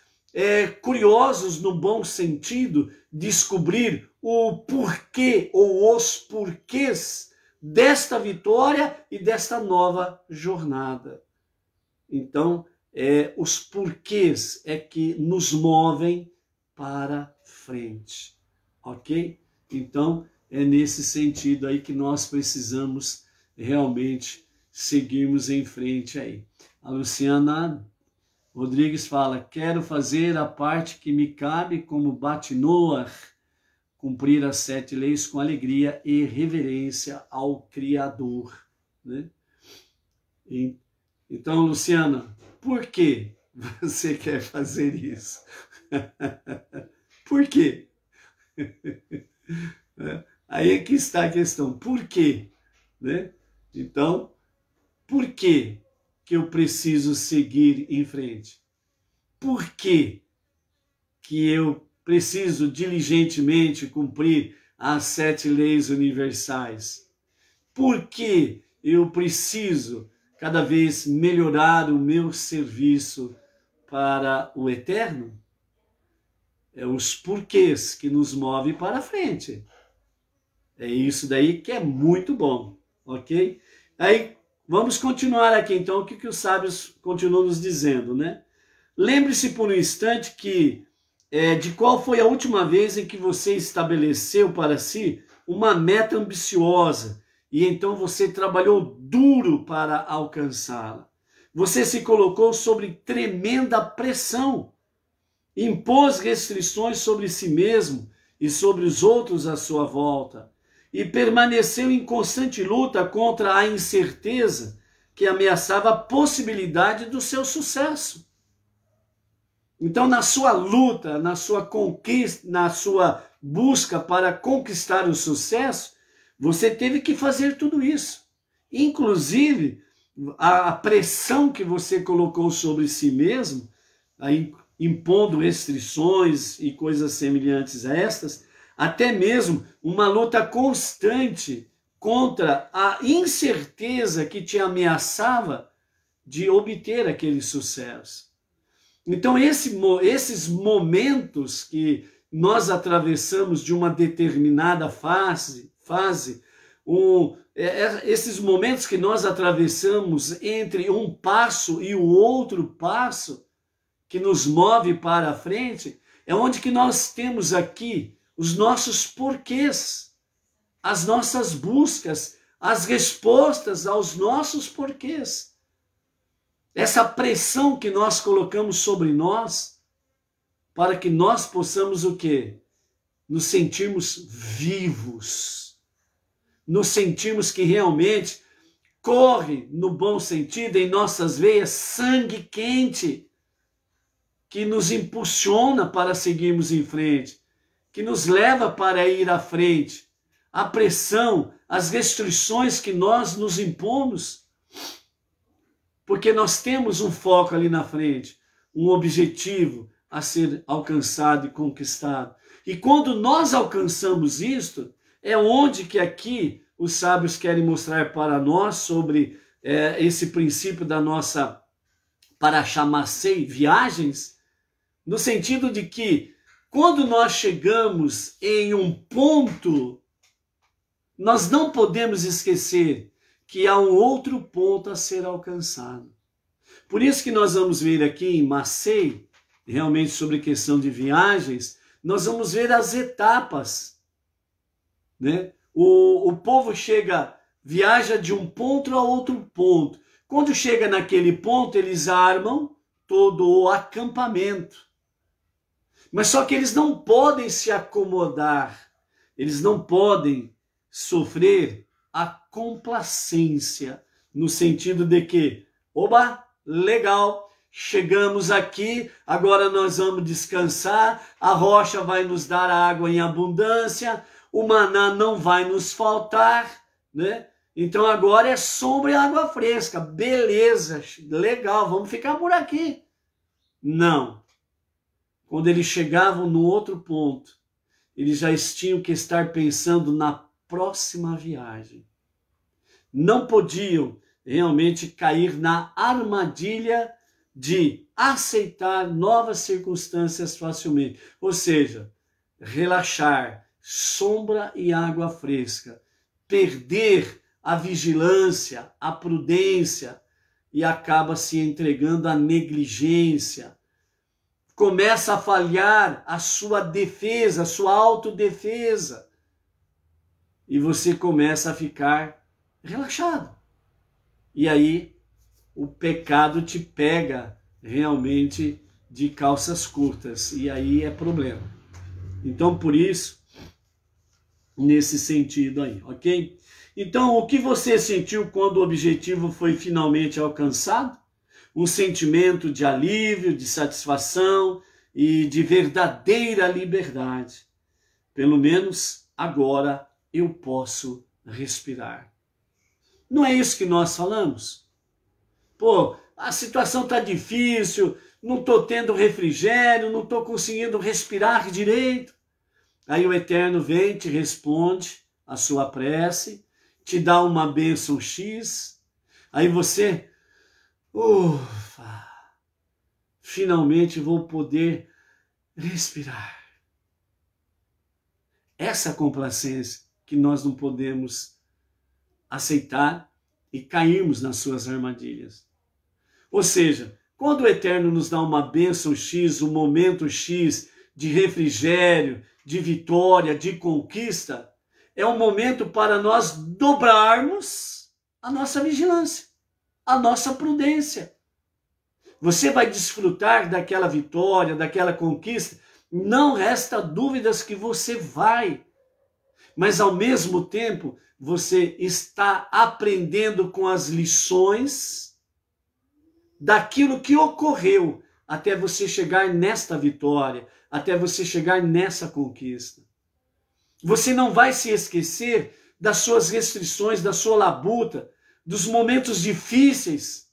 curiosos no bom sentido, descobrir o porquê ou os porquês desta vitória e desta nova jornada. Então, os porquês é que nos movem para frente, ok? Então, é nesse sentido aí que nós precisamos realmente seguirmos em frente aí. A Luciana Rodrigues fala, quero fazer a parte que me cabe como Bat Noach, cumprir as 7 leis com alegria e reverência ao Criador. Né? Então, Luciana, por que você quer fazer isso? Por quê? Aí é que está a questão, por quê? Né? Então... Por que que eu preciso seguir em frente? Por que que eu preciso diligentemente cumprir as 7 leis universais? Por que eu preciso cada vez melhorar o meu serviço para o eterno? É os porquês que nos movem para frente. É isso daí que é muito bom, ok? Aí... Vamos continuar aqui, então, o que os sábios continuam nos dizendo, né? Lembre-se por um instante que de qual foi a última vez em que você estabeleceu para si uma meta ambiciosa e então você trabalhou duro para alcançá-la. Você se colocou sob tremenda pressão, impôs restrições sobre si mesmo e sobre os outros à sua volta, e permaneceu em constante luta contra a incerteza que ameaçava a possibilidade do seu sucesso. Então, na sua luta, na sua conquista, na sua busca para conquistar o sucesso, você teve que fazer tudo isso. Inclusive, a pressão que você colocou sobre si mesmo, impondo restrições e coisas semelhantes a estas, até mesmo uma luta constante contra a incerteza que te ameaçava de obter aquele sucesso. Então esses momentos que nós atravessamos de uma determinada fase esses momentos que nós atravessamos entre um passo e o outro passo que nos move para a frente, é onde que nós temos aqui os nossos porquês, as nossas buscas, as respostas aos nossos porquês. Essa pressão que nós colocamos sobre nós, para que nós possamos o quê? Nos sentirmos vivos. Nos sentimos que realmente corre, no bom sentido, em nossas veias, sangue quente, que nos impulsiona para seguirmos em frente, que nos leva para ir à frente. A pressão, as restrições que nós nos impomos, porque nós temos um foco ali na frente, um objetivo a ser alcançado e conquistado. E quando nós alcançamos isto, é onde que aqui os sábios querem mostrar para nós sobre esse princípio da nossa Paraxá Massei, viagens, no sentido de que quando nós chegamos em um ponto, nós não podemos esquecer que há um outro ponto a ser alcançado. Por isso que nós vamos ver aqui em Massei, realmente sobre questão de viagens, nós vamos ver as etapas, né? O povo viaja de um ponto a outro ponto. Quando chega naquele ponto, eles armam todo o acampamento. Mas só que eles não podem se acomodar, eles não podem sofrer a complacência, no sentido de que, oba, legal, chegamos aqui, agora nós vamos descansar, a rocha vai nos dar água em abundância, o maná não vai nos faltar, né? Então agora é sombra e água fresca, beleza, legal, vamos ficar por aqui. Não. Quando eles chegavam no outro ponto, eles já tinham que estar pensando na próxima viagem. Não podiam realmente cair na armadilha de aceitar novas circunstâncias facilmente. Ou seja, relaxar, sombra e água fresca, perder a vigilância, a prudência e acaba se entregando à negligência. Começa a falhar a sua defesa, a sua autodefesa. E você começa a ficar relaxado. E aí o pecado te pega realmente de calças curtas. E aí é problema. Então por isso, nesse sentido aí, ok? Então o que você sentiu quando o objetivo foi finalmente alcançado? Um sentimento de alívio, de satisfação e de verdadeira liberdade. Pelo menos agora eu posso respirar. Não é isso que nós falamos? Pô, a situação está difícil, não estou tendo refrigério, não estou conseguindo respirar direito. Aí o Eterno vem, te responde a sua prece, te dá uma bênção X, aí você, ufa, finalmente vou poder respirar. Essa complacência que nós não podemos aceitar e cairmos nas suas armadilhas. Ou seja, quando o Eterno nos dá uma bênção X, um momento X de refrigério, de vitória, de conquista, é um momento para nós dobrarmos a nossa vigilância, a nossa prudência. Você vai desfrutar daquela vitória, daquela conquista, não resta dúvidas que você vai. Mas, ao mesmo tempo, você está aprendendo com as lições daquilo que ocorreu até você chegar nesta vitória, até você chegar nessa conquista. Você não vai se esquecer das suas restrições, da sua labuta, dos momentos difíceis,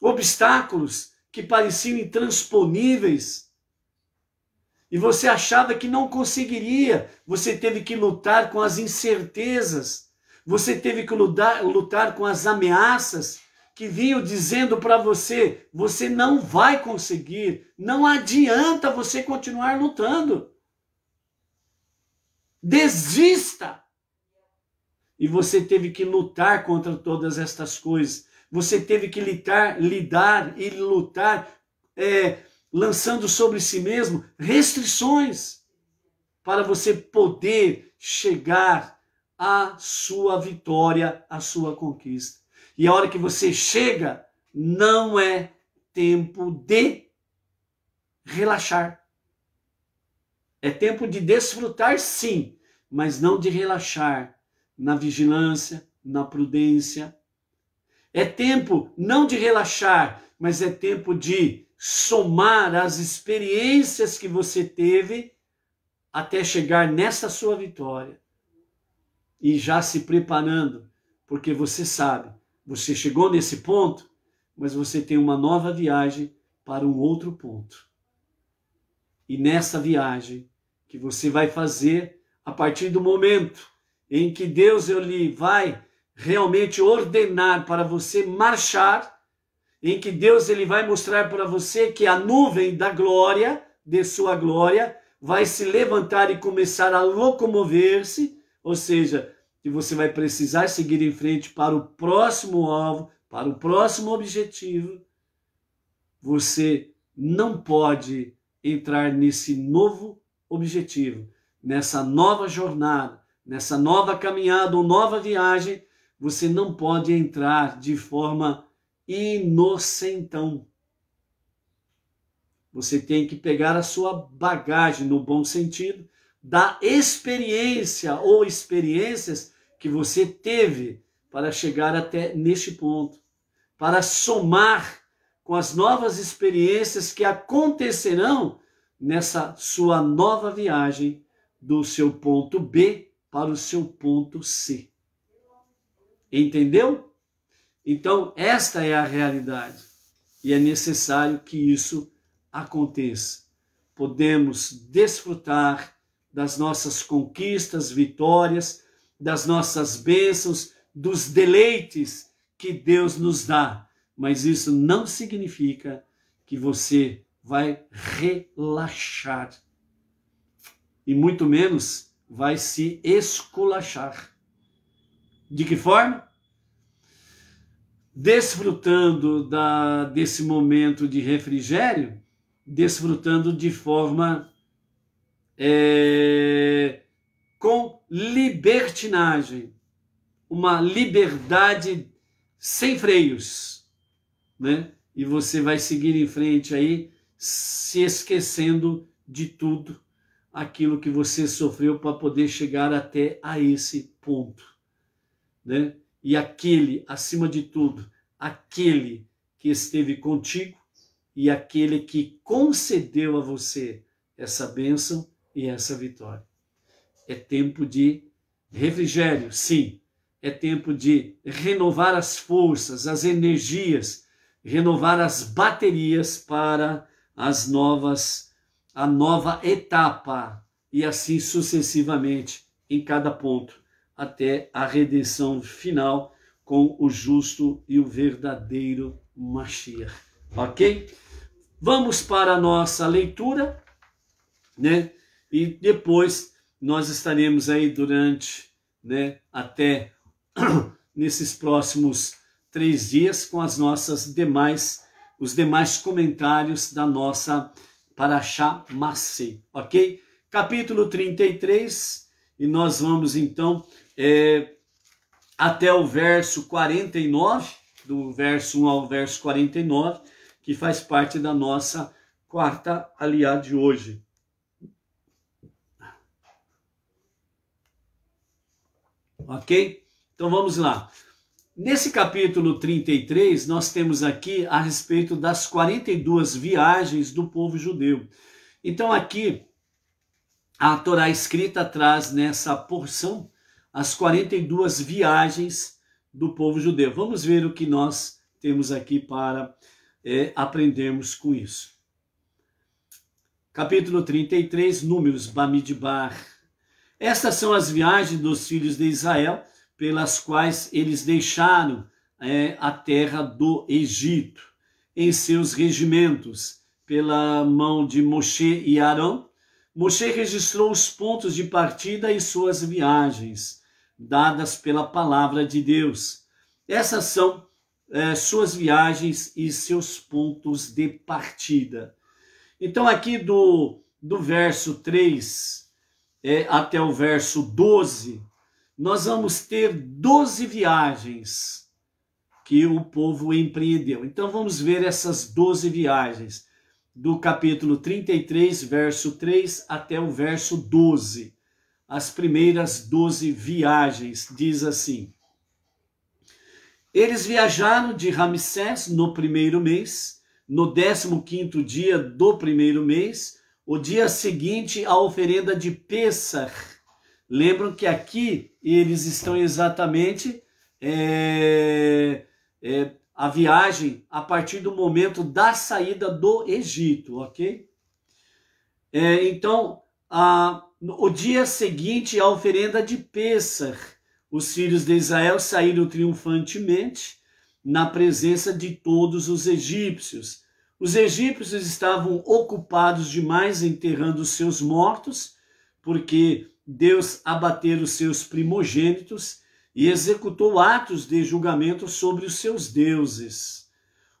obstáculos que pareciam intransponíveis, e você achava que não conseguiria, você teve que lutar com as incertezas, você teve que lutar com as ameaças, que vinham dizendo para você, você não vai conseguir, não adianta você continuar lutando. Desista! E você teve que lutar contra todas estas coisas. Você teve que lidar e lutar, lançando sobre si mesmo restrições para você poder chegar à sua vitória, à sua conquista. E a hora que você chega, não é tempo de relaxar. É tempo de desfrutar, sim, mas não de relaxar na vigilância, na prudência. É tempo não de relaxar, mas é tempo de somar as experiências que você teve até chegar nessa sua vitória. E já se preparando, porque você sabe, você chegou nesse ponto, mas você tem uma nova viagem para um outro ponto. E nessa viagem que você vai fazer, a partir do momento em que Deus lhe vai realmente ordenar para você marchar, em que Deus ele vai mostrar para você que a nuvem da glória, de sua glória, vai se levantar e começar a locomover-se, ou seja, que você vai precisar seguir em frente para o próximo alvo, para o próximo objetivo. Você não pode entrar nesse novo objetivo, nessa nova jornada, nessa nova caminhada ou nova viagem, você não pode entrar de forma inocentão. Você tem que pegar a sua bagagem, no bom sentido, da experiência ou experiências que você teve para chegar até neste ponto, para somar com as novas experiências que acontecerão nessa sua nova viagem do seu ponto B para o seu ponto C. Entendeu? Então, esta é a realidade e é necessário que isso aconteça. Podemos desfrutar das nossas conquistas, vitórias, das nossas bênçãos, dos deleites que Deus nos dá. Mas isso não significa que você vai relaxar e muito menos vai se esculachar. De que forma? Desfrutando desse momento de refrigério, desfrutando de forma com libertinagem, uma liberdade sem freios, né? E você vai seguir em frente aí, se esquecendo de tudo aquilo que você sofreu para poder chegar até a esse ponto, né? E aquele, acima de tudo, aquele que esteve contigo e aquele que concedeu a você essa bênção e essa vitória. É tempo de refrigério, sim. É tempo de renovar as forças, as energias, renovar as baterias para a nova etapa e assim sucessivamente em cada ponto até a redenção final com o justo e o verdadeiro Mashiach, ok? Vamos para a nossa leitura, né? E depois nós estaremos aí durante, né, até nesses próximos 3 dias com as nossas os demais comentários da nossa Paraxá Massei, ok? Capítulo 33, e nós vamos então até o verso 49, do verso 1 ao verso 49, que faz parte da nossa quarta aliá de hoje. Ok? Então vamos lá. Nesse capítulo 33, nós temos aqui a respeito das 42 viagens do povo judeu. Então aqui, a Torá escrita traz nessa porção as 42 viagens do povo judeu. Vamos ver o que nós temos aqui para aprendermos com isso. Capítulo 33, Números, Bamidbar. Estas são as viagens dos filhos de Israel, pelas quais eles deixaram a terra do Egito, em seus regimentos, pela mão de Moshe e Arão. Moshe registrou os pontos de partida e suas viagens, dadas pela palavra de Deus. Essas são suas viagens e seus pontos de partida. Então aqui do verso 3 até o verso 12, nós vamos ter 12 viagens que o povo empreendeu. Então vamos ver essas 12 viagens, do capítulo 33, verso 3, até o verso 12. As primeiras 12 viagens, diz assim: eles viajaram de Ramsés no primeiro mês, no 15º dia do primeiro mês, o dia seguinte à oferenda de Pessach. Lembram que aqui eles estão exatamente a viagem a partir do momento da saída do Egito, ok? Então, o dia seguinte à oferenda de Pessach, os filhos de Israel saíram triunfantemente na presença de todos os egípcios. Os egípcios estavam ocupados demais enterrando os seus mortos, porque Deus abateu os seus primogênitos e executou atos de julgamento sobre os seus deuses.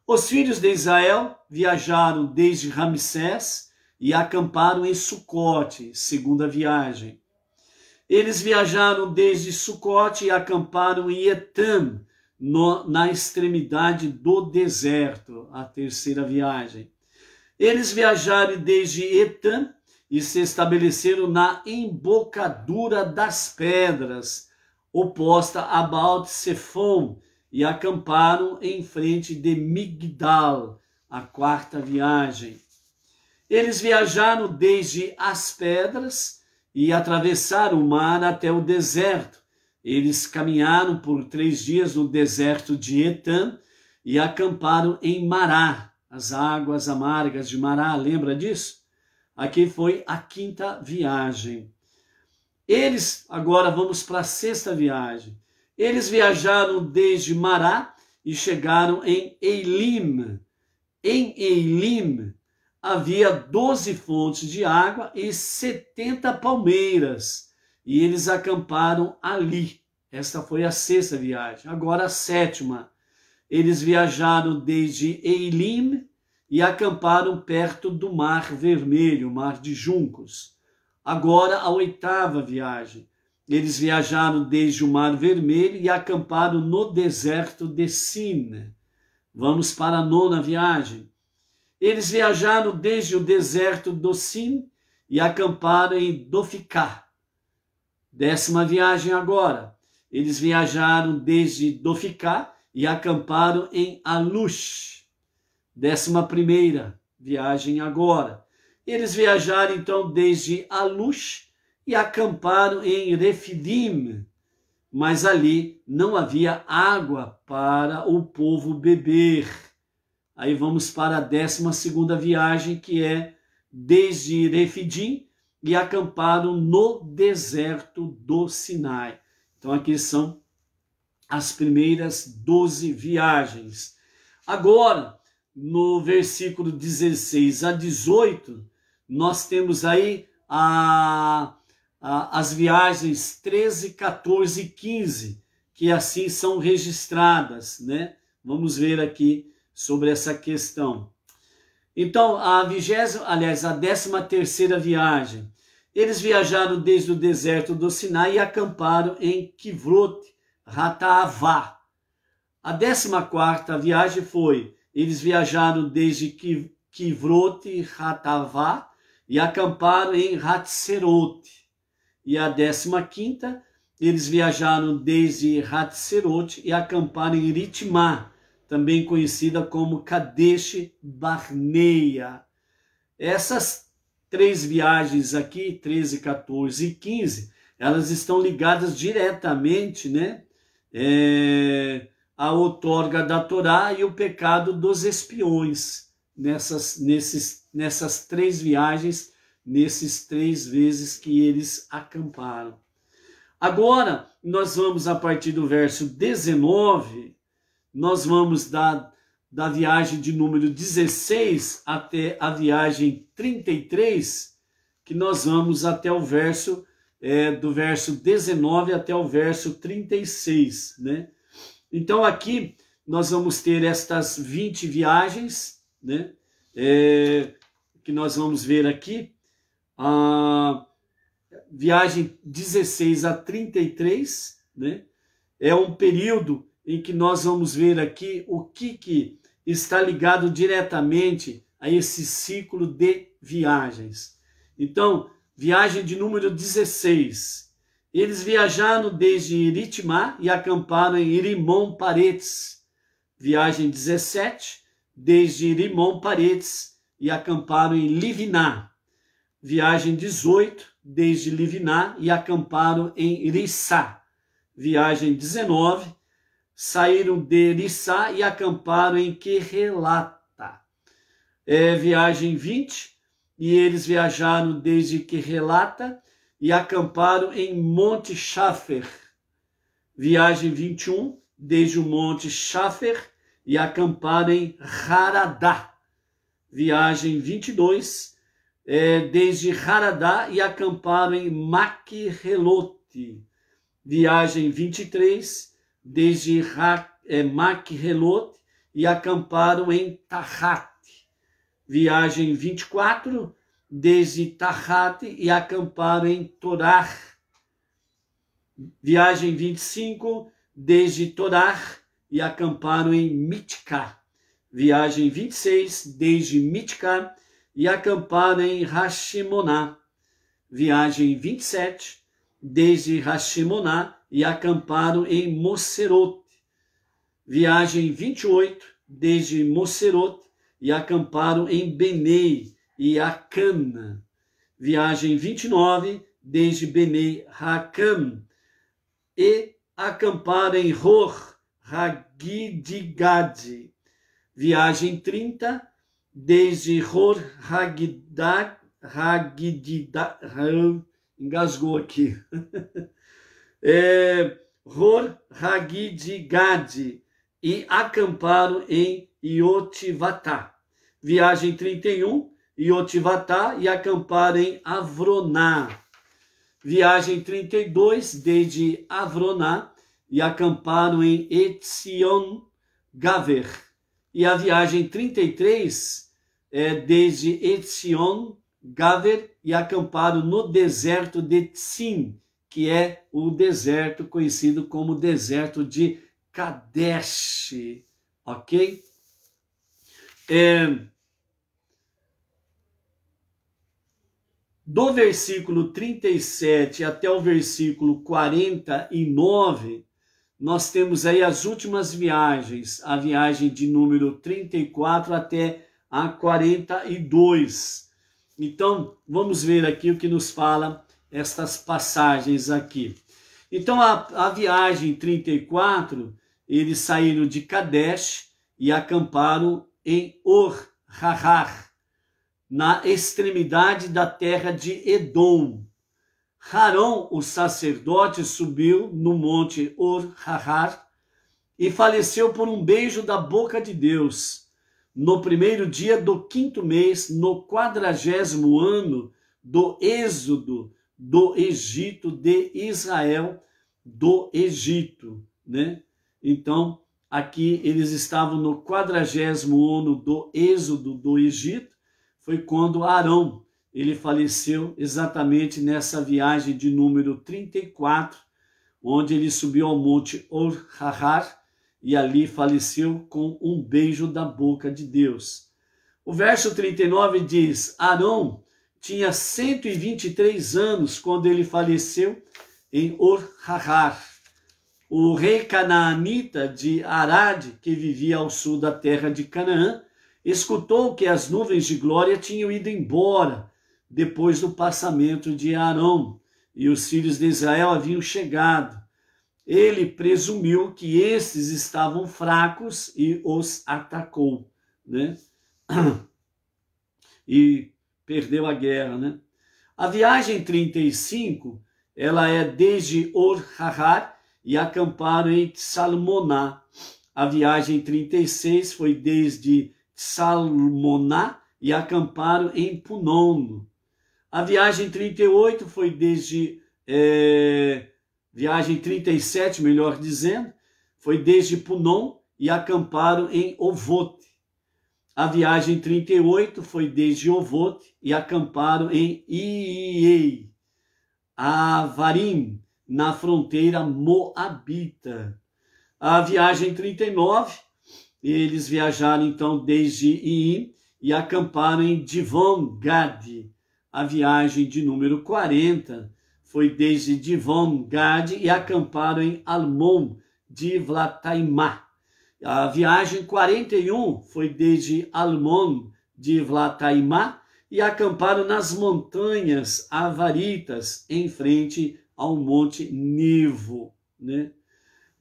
Os filhos de Israel viajaram desde Ramsés e acamparam em Sucote, segunda viagem. Eles viajaram desde Sucote e acamparam em Etã, na extremidade do deserto, a terceira viagem. Eles viajaram desde Etã e se estabeleceram na embocadura das pedras, oposta a Baal-Sefon, e acamparam em frente de Migdal, a quarta viagem. Eles viajaram desde as pedras e atravessaram o mar até o deserto. Eles caminharam por 3 dias no deserto de Etã e acamparam em Mará, as águas amargas de Mará, lembra disso? Aqui foi a quinta viagem. Agora vamos para a sexta viagem. Eles viajaram desde Mará e chegaram em Eilim. Em Eilim havia 12 fontes de água e 70 palmeiras, e eles acamparam ali. Esta foi a sexta viagem. Agora a sétima. Eles viajaram desde Eilim e acamparam perto do Mar Vermelho, Mar de Juncos. Agora a oitava viagem. Eles viajaram desde o Mar Vermelho e acamparam no deserto de Sin. Vamos para a nona viagem. Eles viajaram desde o deserto do Sin e acamparam em Doficá. Décima viagem agora. Eles viajaram desde Doficá e acamparam em Alush. 11ª viagem agora. Eles viajaram, então, desde Alush e acamparam em Refidim, mas ali não havia água para o povo beber. Aí vamos para a 12ª viagem, que é desde Refidim, e acamparam no deserto do Sinai. Então aqui são as primeiras 12 viagens. Agora, no versículo 16 a 18, nós temos aí as viagens 13, 14 e 15, que assim são registradas, né? Vamos ver aqui sobre essa questão. Então, a 13ª viagem, eles viajaram desde o deserto do Sinai e acamparam em Kivrot Hata'avá. A 14ª viagem foi, eles viajaram desde Kivrot Hata'avá e acamparam em Hatserot. E a 15ª, eles viajaram desde Hatserot e acamparam em Ritmá, também conhecida como Kadesh Barneia. Essas 3 viagens aqui, 13, 14 e 15, elas estão ligadas diretamente, né, à outorga da Torá e o pecado dos espiões, nessas 3 viagens, nesses 3 vezes que eles acamparam. Agora, nós vamos, a partir do verso 19, nós vamos da viagem de número 16 até a viagem 33, que nós vamos até o verso, do verso 19 até o verso 36, né? Então aqui nós vamos ter estas 20 viagens, né? Que nós vamos ver aqui, a viagem 16 a 33, né? É um período em que nós vamos ver aqui o que está ligado diretamente a esse ciclo de viagens. Então, viagem de número 16. Eles viajaram desde Ritmá e acamparam em Rimon Paredes. Viagem 17, desde Rimon Paredes e acamparam em Liviná. Viagem 18, desde Liviná e acamparam em Rissá. Viagem 19, saíram de Rissá e acamparam em Querelata. Viagem 20, e eles viajaram desde Querelata e acamparam em Monte Shafer. Viagem 21, desde o Monte Shafer e acamparam em Haradá. Viagem 22, desde Haradá e acamparam em Maquirelote. Viagem 23, desde Maquirelote e acamparam em Tahate. Viagem 24, desde Tahate e acamparam em Torá. Viagem 25, desde Torá e acamparam em Mitká. Viagem 26, desde Mitká e acamparam em Hashimoná. Viagem 27, desde Hashimoná e acamparam em Moserot. Viagem 28, desde Moserot e acamparam em Benei e Acana. Viagem 29, desde Benei Hacam, e acamparam em Hor Hagidigad. Viagem 30, desde Hor Hagidigad, engasgou aqui, Hor Hagidigad, e acamparam em Iotivatá. Viagem 31, Iotivatá e acamparam em Avroná. Viagem 32, desde Avroná e acamparam em Etzion Gaver. E a viagem 33 é desde Etzion Gaver e acamparam no deserto de Sin, que é o deserto conhecido como deserto de Kadesh, ok? Do versículo 37 até o versículo 49, nós temos aí as últimas viagens, a viagem de número 34 até a 42. Então, vamos ver aqui o que nos fala estas passagens aqui. Então, a viagem 34, eles saíram de Kadesh e acamparam em Hor HaHar, na extremidade da terra de Edom. Harão, o sacerdote, subiu no monte Hor HaHar e faleceu por um beijo da boca de Deus, no primeiro dia do quinto mês, no 40º ano do êxodo do Egito, de Israel, do Egito, né? Então, aqui eles estavam no 40º ano do êxodo do Egito. Foi quando Arão, ele faleceu exatamente nessa viagem de número 34, onde ele subiu ao monte Hor HaHar e ali faleceu com um beijo da boca de Deus. O verso 39 diz: Arão tinha 123 anos quando ele faleceu em Hor HaHar. O rei canaanita de Arad, que vivia ao sul da terra de Canaã, escutou que as nuvens de glória tinham ido embora depois do passamento de Arão, e os filhos de Israel haviam chegado. Ele presumiu que estes estavam fracos e os atacou, né? E perdeu a guerra, né? A viagem 35, ela é desde Hor HaHar e acamparam em Salmoná. A viagem 36 foi desde Salmoná e acamparam em Punom. A viagem 38 foi desde... viagem 37, melhor dizendo, foi desde Punom e acamparam em Ovote. A viagem 38 foi desde Ovote e acamparam em Iiei, Avarim, na fronteira moabita. A viagem 39, eles viajaram então desde Iim e acamparam em Divon Gad. A viagem de número 40 foi desde Divon Gad e acamparam em Almon de Vlataimá. A viagem 41 foi desde Almon de Vlataimá e acamparam nas montanhas avaritas em frente ao Monte Nivo, né?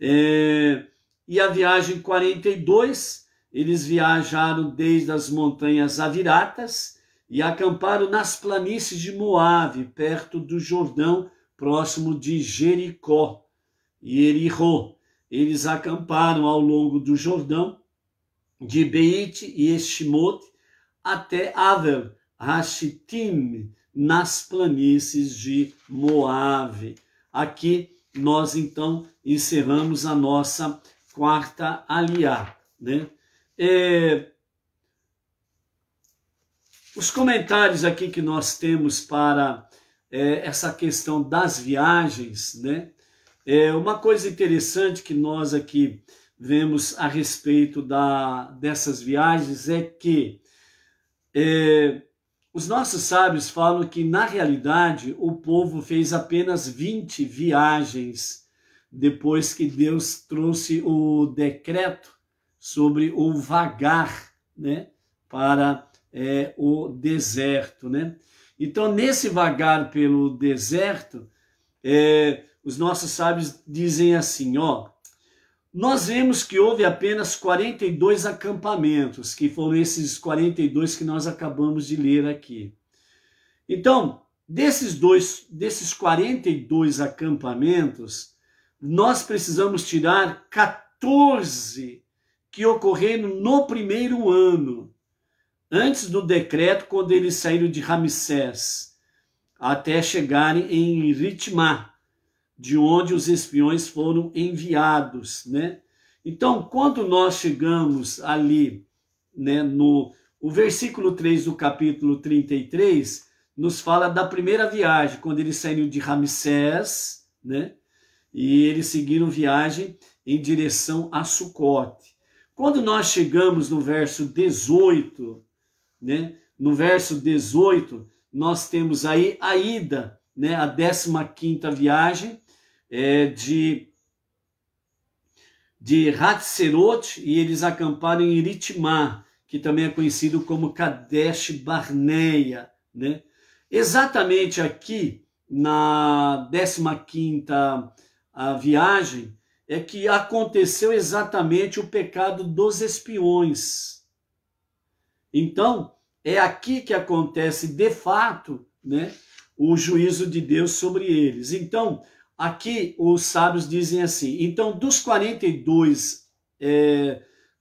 E a viagem 42, eles viajaram desde as montanhas Aviratas e acamparam nas planícies de Moabe, perto do Jordão, próximo de Jericó e Jericó. Eles acamparam ao longo do Jordão, de Beite e Eshimote até Avel, Hashitim, nas planícies de Moabe. Aqui nós, então, encerramos a nossa quarta aliá, né? Os comentários aqui que nós temos para essa questão das viagens, né? Uma coisa interessante que nós aqui vemos a respeito dessas viagens é que os nossos sábios falam que, na realidade, o povo fez apenas 20 viagens depois que Deus trouxe o decreto sobre o vagar, né, para o deserto, né? Então, nesse vagar pelo deserto, os nossos sábios dizem assim, ó, nós vemos que houve apenas 42 acampamentos, que foram esses 42 que nós acabamos de ler aqui. Então, desses 42 acampamentos, nós precisamos tirar 14 que ocorreram no primeiro ano, antes do decreto, quando eles saíram de Ramsés, até chegarem em Ritmá, de onde os espiões foram enviados, né? Então, quando nós chegamos ali, né, o versículo 3 do capítulo 33, nos fala da primeira viagem, quando eles saíram de Ramsés, né? E eles seguiram viagem em direção a Sucote. Quando nós chegamos no verso 18, né? No verso 18, nós temos aí a ida, né? A 15ª viagem de Hatserot, e eles acamparam em Ritmá, que também é conhecido como Kadesh Barneia, né? Exatamente aqui, na 15ª viagem, é que aconteceu exatamente o pecado dos espiões. Então, é aqui que acontece, de fato, né, o juízo de Deus sobre eles. Então, aqui os sábios dizem assim, então, dos 42,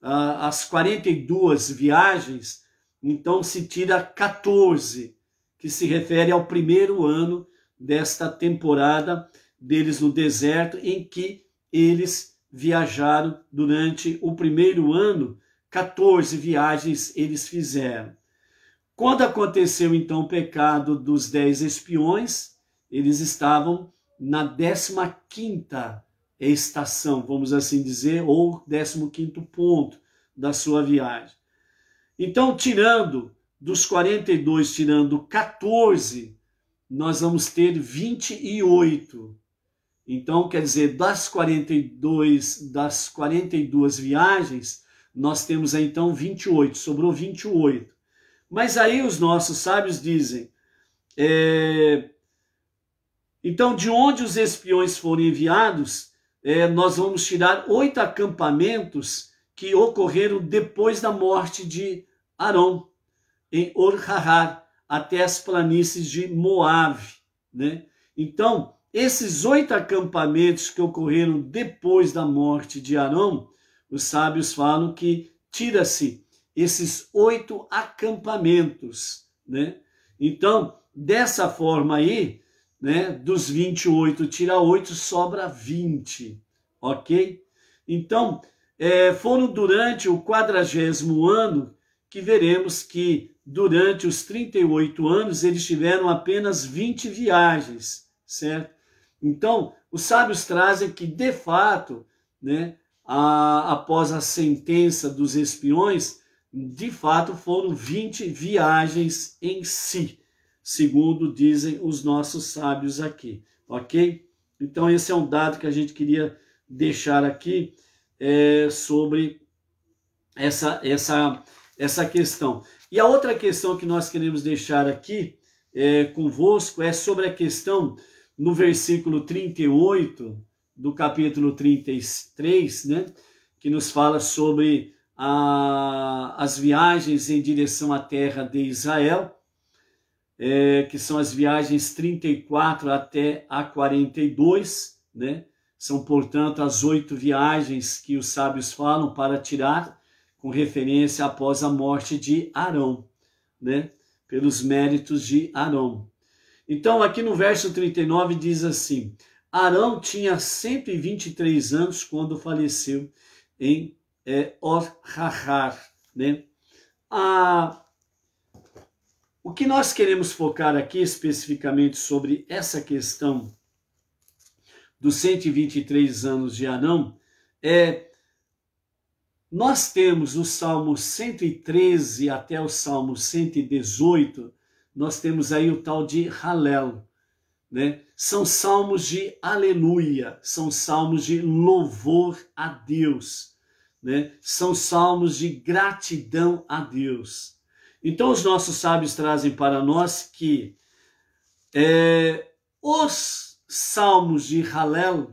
as 42 viagens, então se tira 14, que se refere ao primeiro ano desta temporada deles no deserto, em que eles viajaram durante o primeiro ano, 14 viagens eles fizeram. Quando aconteceu então o pecado dos 10 espiões, eles estavam na 15ª estação, vamos assim dizer, ou 15º ponto da sua viagem. Então, tirando dos 42, tirando 14, nós vamos ter 28. Então, quer dizer, das 42 viagens, nós temos aí, então, 28, sobrou 28. Mas aí os nossos sábios dizem, então, de onde os espiões foram enviados, nós vamos tirar 8 acampamentos que ocorreram depois da morte de Arão, em Hor HaHar, até as planícies de Moabe, né? Então, esses 8 acampamentos que ocorreram depois da morte de Arão Os sábios falam que tira-se esses 8 acampamentos, né? Então, dessa forma aí, né, dos 28 tira 8, sobra 20, ok? Então, foram durante o 40º ano que veremos que durante os 38 anos eles tiveram apenas 20 viagens, certo? Então, os sábios trazem que, de fato, né, após a sentença dos espiões, de fato foram 20 viagens em si, segundo dizem os nossos sábios aqui, ok? Então, esse é um dado que a gente queria deixar aqui sobre essa questão. E a outra questão que nós queremos deixar aqui convosco é sobre a questão no versículo 38 do capítulo 33, né, que nos fala sobre as viagens em direção à terra de Israel, que são as viagens 34 até a 42, né? São, portanto, as 8 viagens que os sábios falam para tirar, com referência após a morte de Arão, né? Pelos méritos de Arão. Então, aqui no verso 39 diz assim: Arão tinha 123 anos quando faleceu em Hor HaHar, né? O que nós queremos focar aqui especificamente sobre essa questão dos 123 anos de Arão é: nós temos o Salmo 113 até o Salmo 118, nós temos aí o tal de Halel, né? São salmos de aleluia, são salmos de louvor a Deus, né? São salmos de gratidão a Deus. Então os nossos sábios trazem para nós que os salmos de Halel,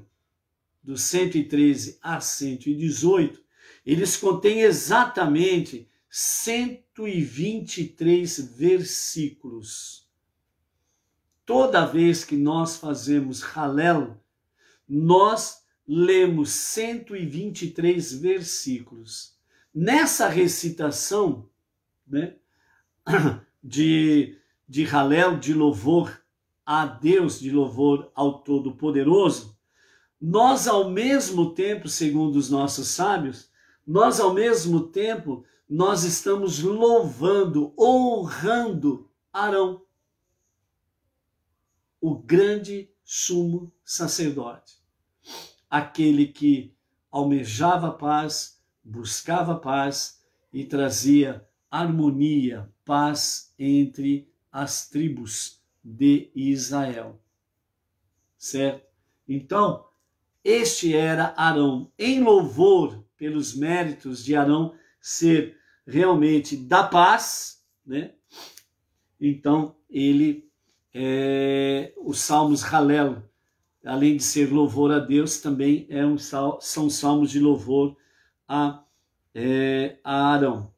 do 113 a 118, eles contêm exatamente 123 versículos. Toda vez que nós fazemos Halel, nós lemos 123 versículos. Nessa recitação, né, de Halel, de louvor a Deus, de louvor ao Todo-Poderoso, nós ao mesmo tempo, segundo os nossos sábios, nós estamos louvando, honrando Arão, o grande sumo sacerdote, aquele que almejava paz, buscava paz e trazia harmonia, paz entre as tribos de Israel, certo? Então, este era Arão, em louvor pelos méritos de Arão ser realmente da paz, né? Então, os salmos Halel, além de ser louvor a Deus, também são salmos de louvor a Arão.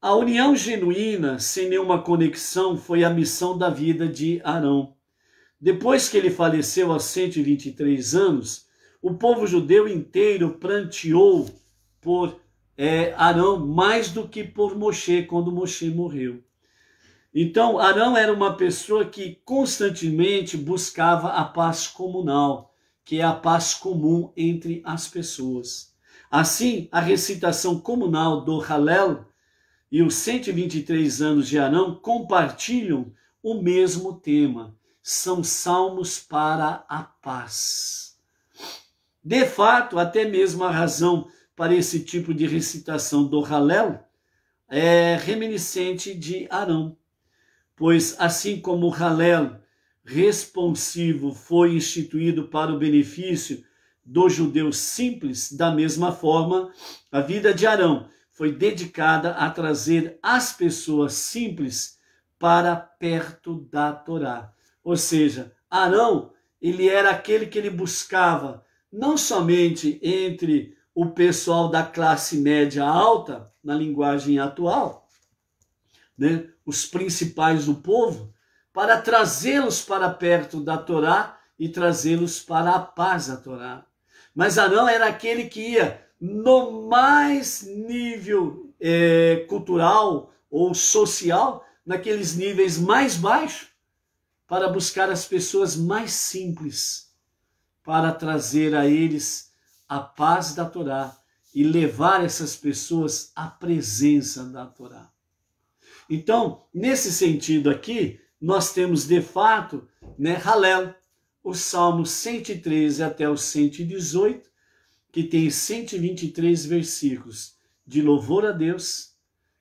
A união genuína, sem nenhuma conexão, foi a missão da vida de Arão. Depois que ele faleceu aos 123 anos, o povo judeu inteiro pranteou por Arão mais do que por Moshe, quando Moshe morreu. Então, Arão era uma pessoa que constantemente buscava a paz comunal, que é a paz comum entre as pessoas. Assim, a recitação comunal do Halel e os 123 anos de Arão compartilham o mesmo tema. São salmos para a paz. De fato, até mesmo a razão para esse tipo de recitação do Halel é reminiscente de Arão, pois assim como o Halel responsivo foi instituído para o benefício do judeu simples, da mesma forma, a vida de Arão foi dedicada a trazer as pessoas simples para perto da Torá. Ou seja, Arão, ele era aquele que ele buscava, não somente entre o pessoal da classe média alta, na linguagem atual, né, os principais do povo, para trazê-los para perto da Torá e trazê-los para a paz da Torá. Mas Arão era aquele que ia no mais nível cultural ou social, naqueles níveis mais baixos, para buscar as pessoas mais simples, para trazer a eles a paz da Torá e levar essas pessoas à presença da Torá. Então, nesse sentido aqui, nós temos de fato, né, Halel, o Salmo 113 até o 118, que tem 123 versículos de louvor a Deus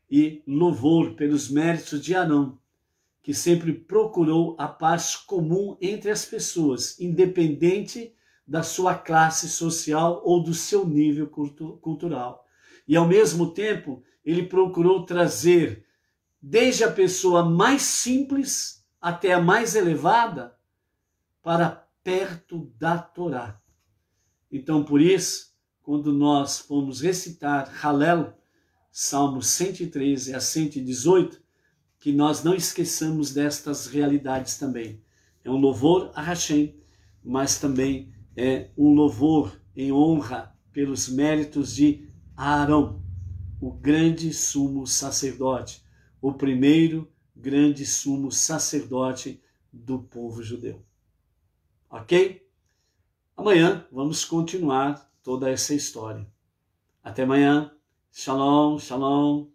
e louvor pelos méritos de Arão, que sempre procurou a paz comum entre as pessoas, independente da sua classe social ou do seu nível cultural. E ao mesmo tempo, ele procurou trazer, desde a pessoa mais simples até a mais elevada, para perto da Torá. Então, por isso, quando nós formos recitar Halel, Salmo 113 a 118, que nós não esqueçamos destas realidades também. É um louvor a Hashem, mas também é um louvor em honra pelos méritos de Arão, o grande sumo sacerdote, o primeiro grande sumo sacerdote do povo judeu. Ok? Amanhã vamos continuar toda essa história. Até amanhã. Shalom, shalom.